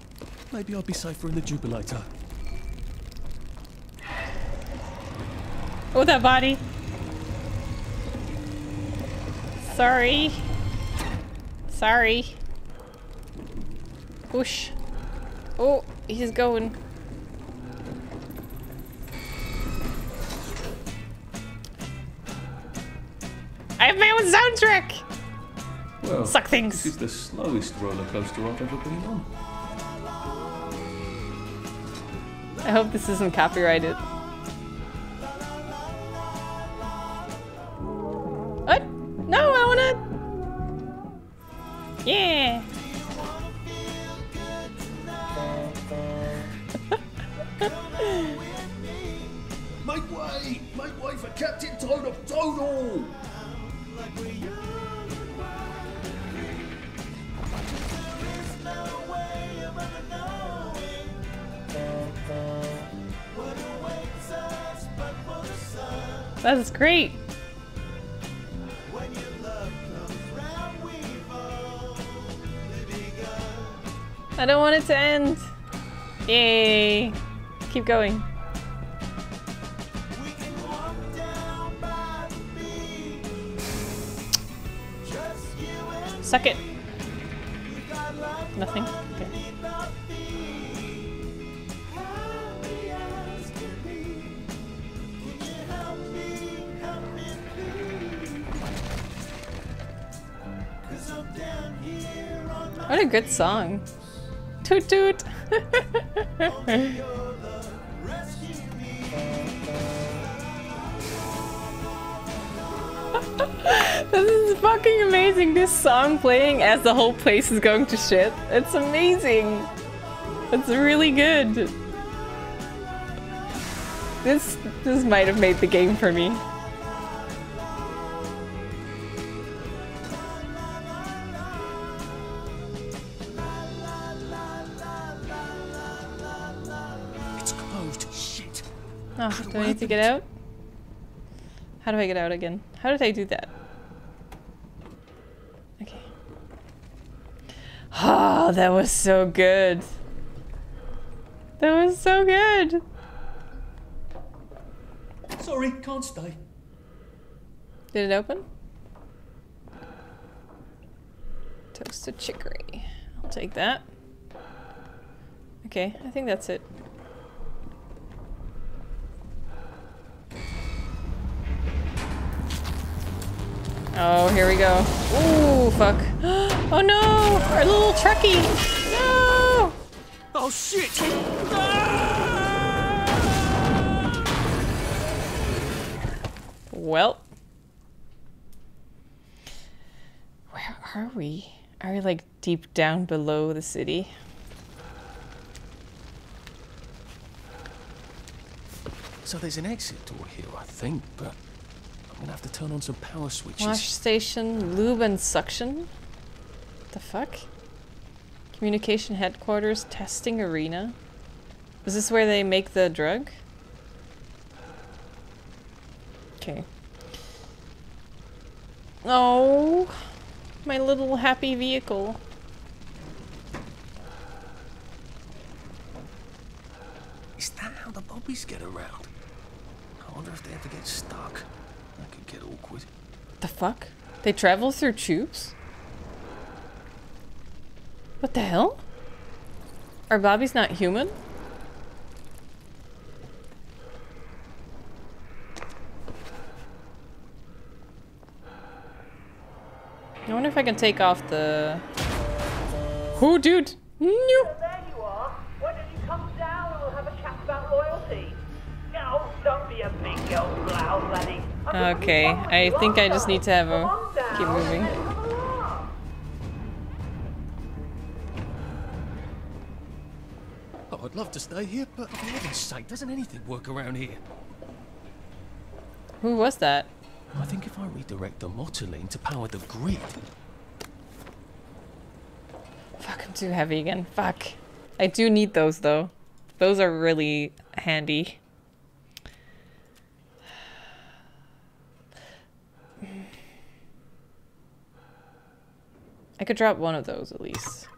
Maybe I'll be safer in the jubilator. Oh, that body. Sorry. Sorry. Whoosh. Oh, he's going. I have my own soundtrack! Well, suck things. This is the slowest roller coaster I've ever been on. I hope this isn't copyrighted. What? No, I wanna... Yeah! Make way for Captain Toad of Total! That's great! I don't want it to end! Yay! Keep going. Suck it. Nothing. Okay. What a good song. Toot toot. This is fucking amazing, this song playing as the whole place is going to shit. It's amazing. It's really good. This might have made the game for me. It's closed. Shit. Oh, do I need to get out? How do I get out again? How did I do that? Okay. Oh, that was so good. That was so good. Sorry, can't stay. Did it open? Toasted chicory. I'll take that. Okay, I think that's it. Oh, here we go. Ooh, fuck. Oh no! Our little truckie! No! Oh shit! Ah! Well. Where are we? Are we like deep down below the city? So there's an exit door here, I think, but I'm gonna have to turn on some power switches. Wash station, lube and suction? What the fuck? Communication headquarters, testing arena. Is this where they make the drug? Okay. Oh, my little happy vehicle. Is that how the bobbies get around? I wonder if they ever get stuck. That could get awkward. The fuck? They travel through tubes? What the hell? Are bobbies not human? I wonder if I can take off the... Oh, dude! No! So there you are. Why don't you come down and we'll have a chat about loyalty? No, don't be a big girl loud, laddie. Okay, I think I just need to have a... Keep moving. Oh, I'd love to stay here, but for heaven's sake, doesn't anything work around here? Who was that? I think if I redirect the motor lane to power the grid... Fuck, I'm too heavy again. Fuck. I do need those, though. Those are really handy. I could drop one of those, at least.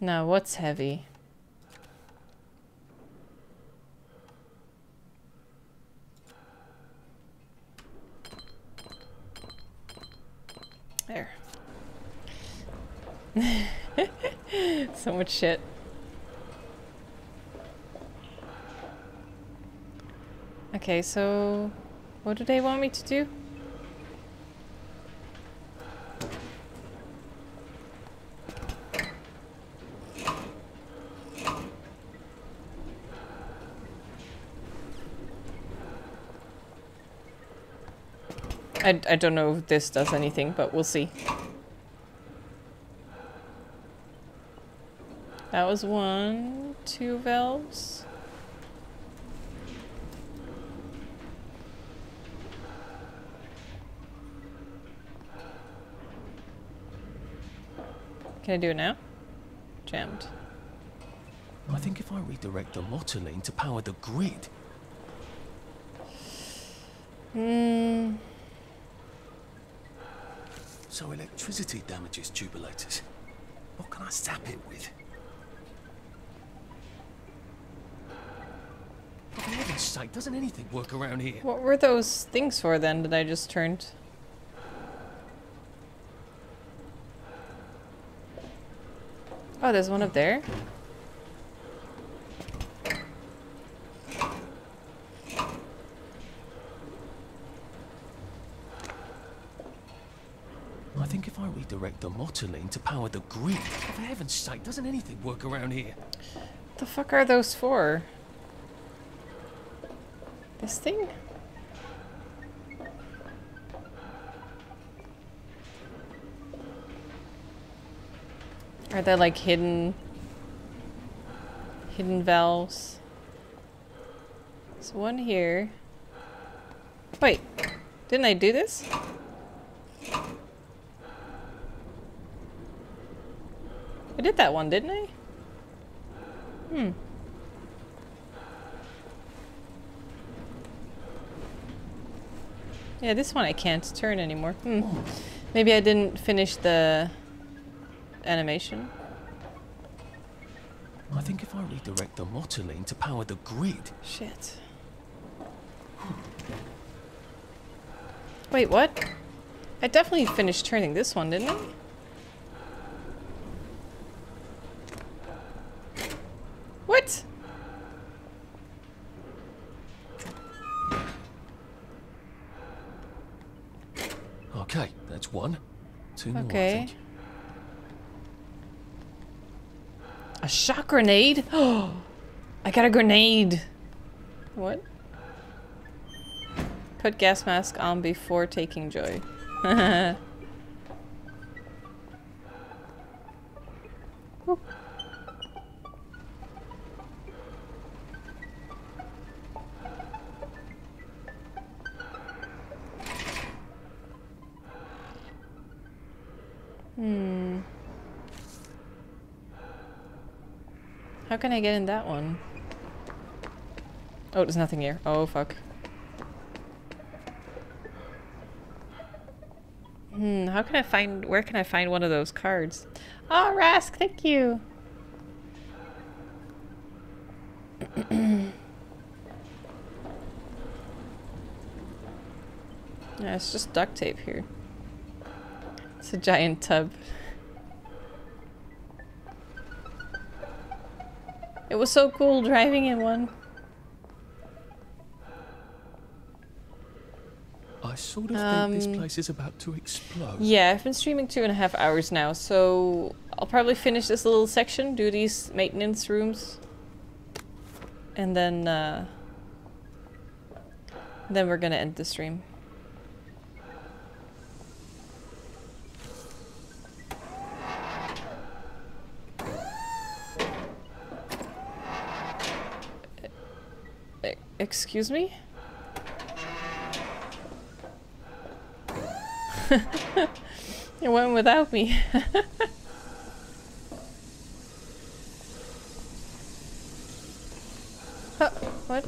Now, what's heavy? There. So much shit. Okay, so... What do they want me to do? I don't know if this does anything, but we'll see. That was one, two valves. Can I do it now? Jammed. I think if I redirect the motor lane to power the grid. Hmm. So electricity damages tubulators. What can I sap it with? For heaven's sake, doesn't anything work around here? What were those things for then that I just turned? Oh, there's one up there. Direct the motor lane to power the grid. For heaven's sake, doesn't anything work around here? What the fuck are those for? This thing? Are there like hidden valves? There's one here. Wait, didn't I do this? I did that one, didn't I? Hmm. Yeah, this one I can't turn anymore. Hmm. Maybe I didn't finish the animation. I think if I redirect the motor lane to power the grid. Shit. Wait, what? I definitely finished turning this one, didn't I? What? Okay, that's one. Two more, I think. A shock grenade? Oh, I got a grenade. What? Put gas mask on before taking Joy. Woo. How can I get in that one? Oh, there's nothing here. Oh, fuck. How can I find... Where can I find one of those cards? Oh, Rask, thank you! Yeah, it's just duct tape here. It's a giant tub. It was so cool driving in one. I sort of think this place is about to explode. Yeah, I've been streaming 2.5 hours now, so I'll probably finish this little section, do these maintenance rooms, and then we're gonna end the stream. Excuse me? It went without me. Oh, what?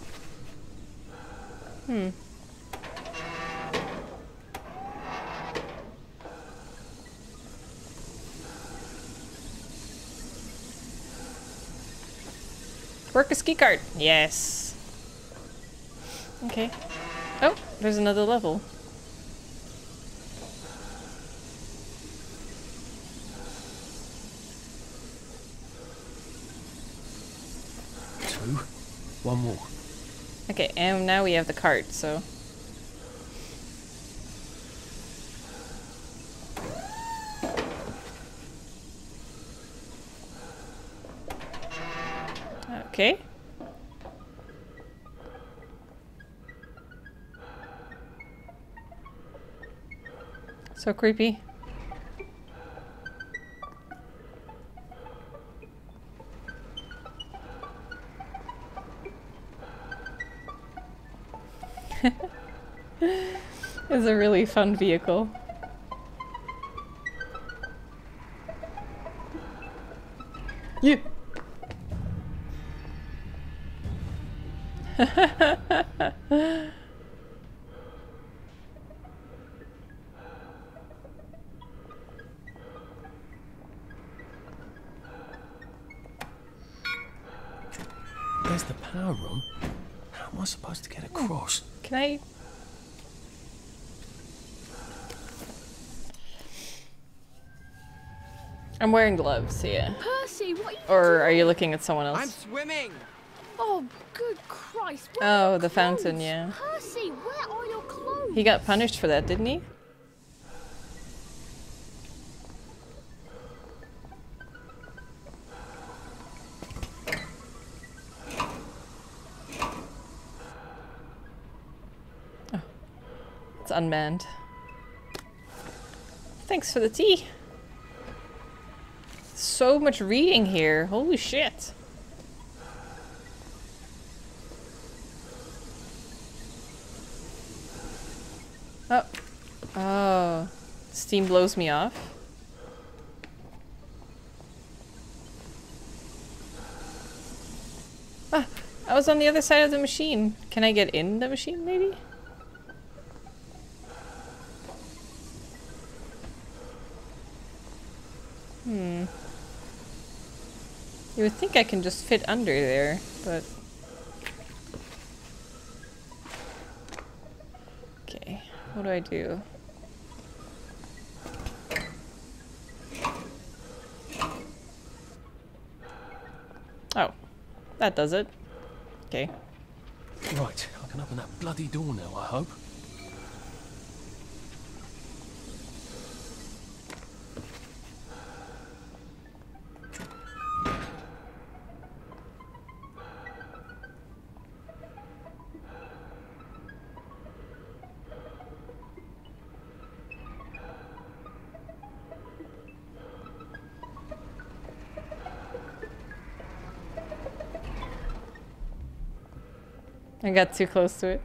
Work a ski cart. Yes. Okay. Oh, there's another level. One more. Okay, and now we have the cart, so... Okay. So creepy. It's a really fun vehicle. You. There's the power room. How am I supposed to get across? Can I? I'm wearing gloves, yeah. Percy, what are you doing? Are you looking at someone else? I'm swimming. Oh, good Christ! Oh, the fountain, yeah. Percy, where are your clothes? He got punished for that, didn't he? Oh, it's unmanned. Thanks for the tea. So much reading here. Holy shit. Oh. Oh. Steam blows me off. Ah, I was on the other side of the machine. Can I get in the machine, maybe? You would think I can just fit under there, but... Okay, what do I do? Oh, that does it. Okay. Right, I can open that bloody door now, I hope. I got too close to it.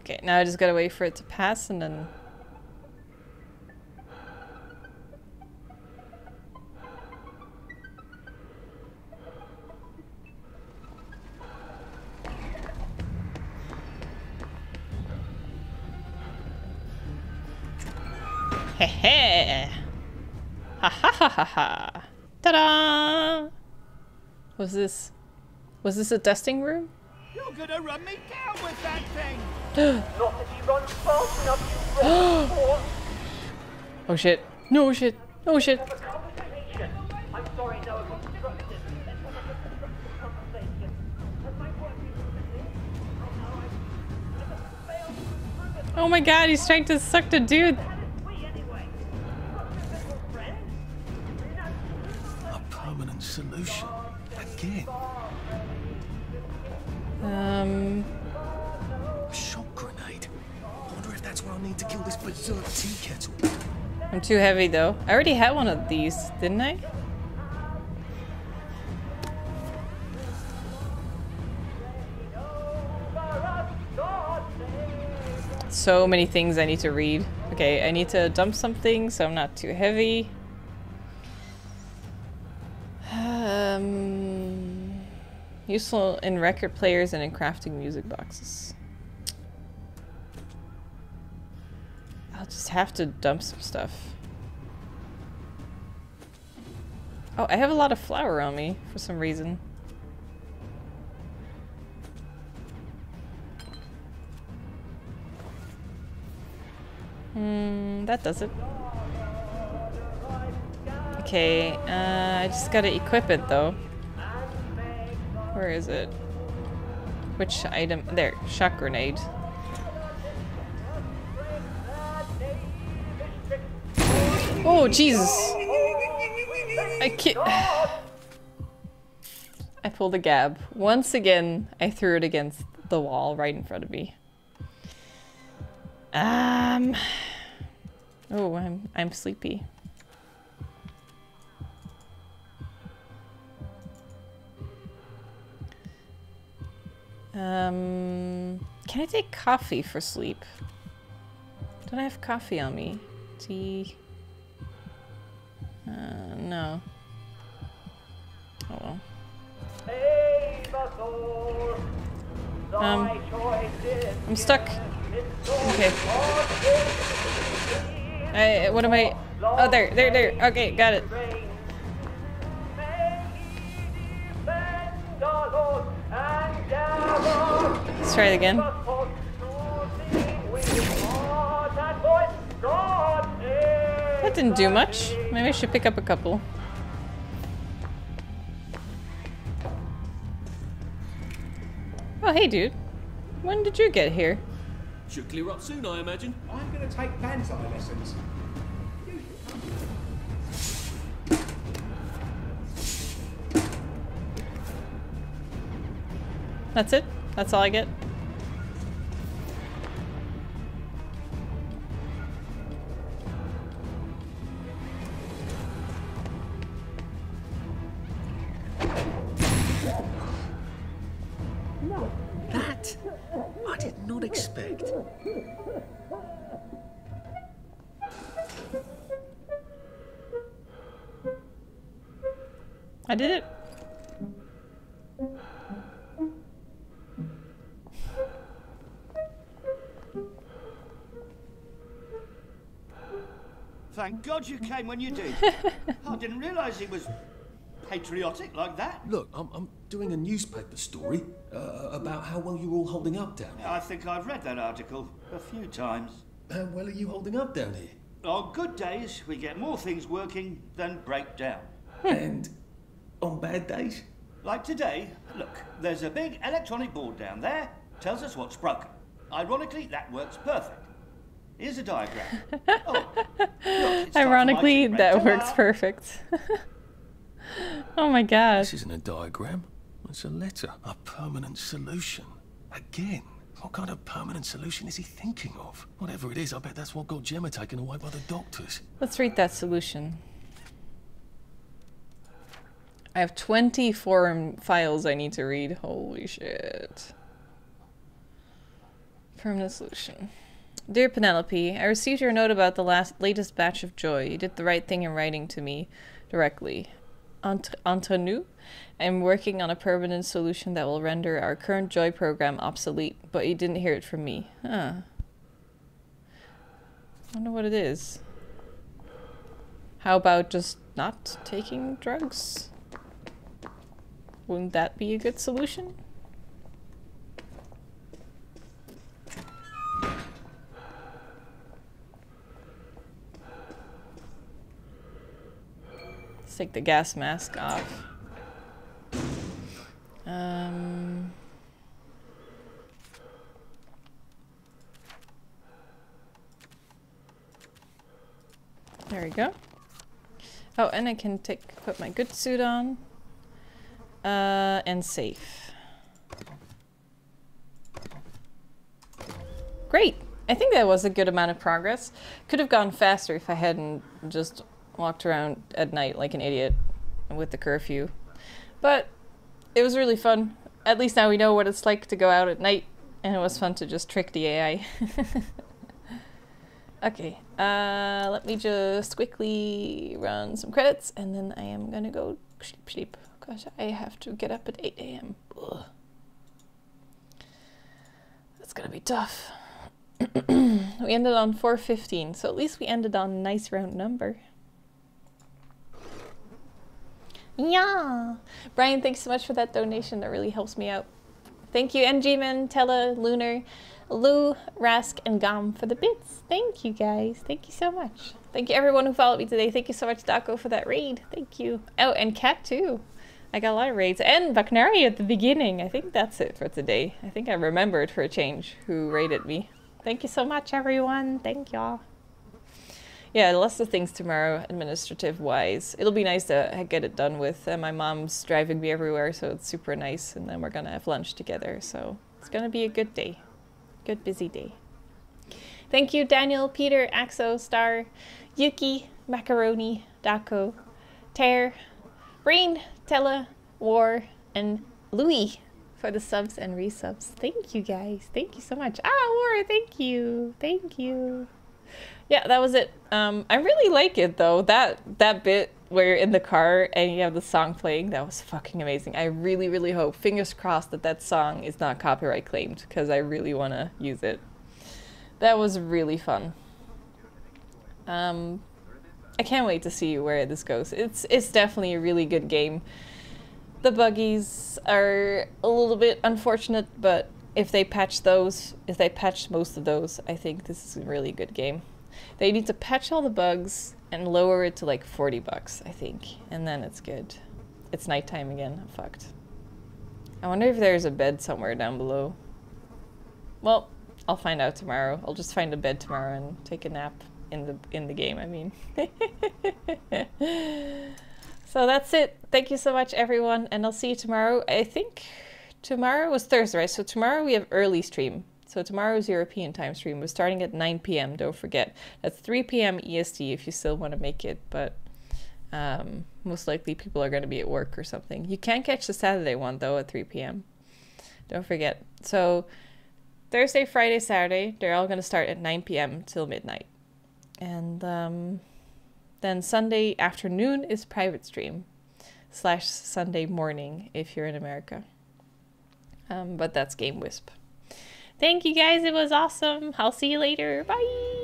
Okay, now I just gotta wait for it to pass and then... Hehe! Ha ha ha ha ha! Ta-da! Was this a testing room? You're gonna run me down with that thing! Not if you run fast enough, you run before. Oh shit! No shit! No shit! I'm sorry, no, I'm constructive. Let's have a constructive conversation. Has my work been completed? Oh my god, he's trying to suck the dude! Solution again. A shock grenade. I wonder if that's what I need to kill this berserk tea kettle. I'm too heavy though. I already had one of these, didn't I? So many things I need to read. Okay, I need to dump something so I'm not too heavy. Useful in record players and in crafting music boxes. I'll just have to dump some stuff. Oh, I have a lot of flour on me for some reason. That does it. Okay, I just gotta equip it though. Where is it? Which item? There, shock grenade. Oh, Jesus! I can't. I pulled a Gab. Once again, I threw it against the wall right in front of me. Oh, I'm sleepy. Can I take coffee for sleep? Don't I have coffee on me? Tea? No. Oh well. I'm stuck. Okay. What am I? Oh, there. Okay, got it. Let's try it again. That didn't do much. Maybe I should pick up a couple. Oh, hey, dude. When did you get here? Should clear up soon, I imagine. I'm going to take pantomime lessons. That's it? That's all I get? No. That I did not expect. I did it. Thank God you came when you did. I didn't realise it was patriotic like that. Look, I'm doing a newspaper story about how well you're all holding up down here. I think I've read that article a few times. How well are you holding up down here? On good days, we get more things working than break down. And on bad days? Like today, look, there's a big electronic board down there, tells us what's broken. Ironically, that works perfect. Here's a diagram. Oh, look, ironically, that works perfect. Oh my gosh. This isn't a diagram. It's a letter. A permanent solution. Again. What kind of permanent solution is he thinking of? Whatever it is, I bet that's what got Gemma taken away by the doctors. Let's read that solution. I have 20 forum files I need to read. Holy shit. Permanent solution. Dear Penelope, I received your note about the latest batch of joy. You did the right thing in writing to me directly. Entre nous, I'm working on a permanent solution that will render our current joy program obsolete, but you didn't hear it from me. Huh. I wonder what it is. How about just not taking drugs? Wouldn't that be a good solution? Let's take the gas mask off. There we go. Oh, and I can put my good suit on. And safe. Great! I think that was a good amount of progress. Could have gone faster if I hadn't just walked around at night like an idiot with the curfew. But it was really fun. At least now we know what it's like to go out at night, and it was fun to just trick the AI. Okay, let me just quickly run some credits, and then I am gonna go sleep. Gosh, I have to get up at 8 a.m. That's gonna be tough. We ended on 4:15, so at least we ended on a nice round number. Yeah! Brian, thanks so much for that donation. That really helps me out. Thank you, NGman, Tella, Lunar, Lou, Rask, and Gom for the bits. Thank you, guys. Thank you so much. Thank you, everyone who followed me today. Thank you so much, Daco, for that raid. Thank you. Oh, and Cat, too. I got a lot of raids. And Vaknari at the beginning. I think that's it for today. I think I remembered for a change who raided me. Thank you so much, everyone. Thank y'all. Yeah, lots of things tomorrow, administrative-wise. It'll be nice to get it done with. My mom's driving me everywhere, so it's super nice. And then we're going to have lunch together. So it's going to be a good day. Good, busy day. Thank you, Daniel, Peter, Axo, Star, Yuki, Macaroni, Daco, Tear, Rain, Tella, War, and Louis for the subs and resubs. Thank you, guys. Thank you so much. Ah, War, thank you. Thank you. Yeah, that was it. I really like it, though. That bit where you're in the car and you have the song playing, that was fucking amazing. I really, really hope, fingers crossed, that song is not copyright claimed, because I really want to use it. That was really fun. I can't wait to see where this goes. It's definitely a really good game. The buggies are a little bit unfortunate, but if they patch most of those, I think this is a really good game. They need to patch all the bugs and lower it to like $40, I think, and then it's good. It's nighttime again. I'm fucked. I wonder if there's a bed somewhere down below. Well, I'll find out tomorrow. I'll just find a bed tomorrow and take a nap in the game, I mean. So that's it. Thank you so much, everyone, and I'll see you tomorrow. I think tomorrow was Thursday, right? So tomorrow we have early stream. So tomorrow's European time stream. We're starting at 9 p.m., don't forget. That's 3 p.m. EST if you still want to make it, but most likely people are going to be at work or something. You can catch the Saturday one, though, at 3 p.m. Don't forget. So Thursday, Friday, Saturday, they're all going to start at 9 p.m. till midnight. And then Sunday afternoon is private stream / Sunday morning if you're in America. But that's Game Wisp. Thank you, guys. It was awesome. I'll see you later. Bye.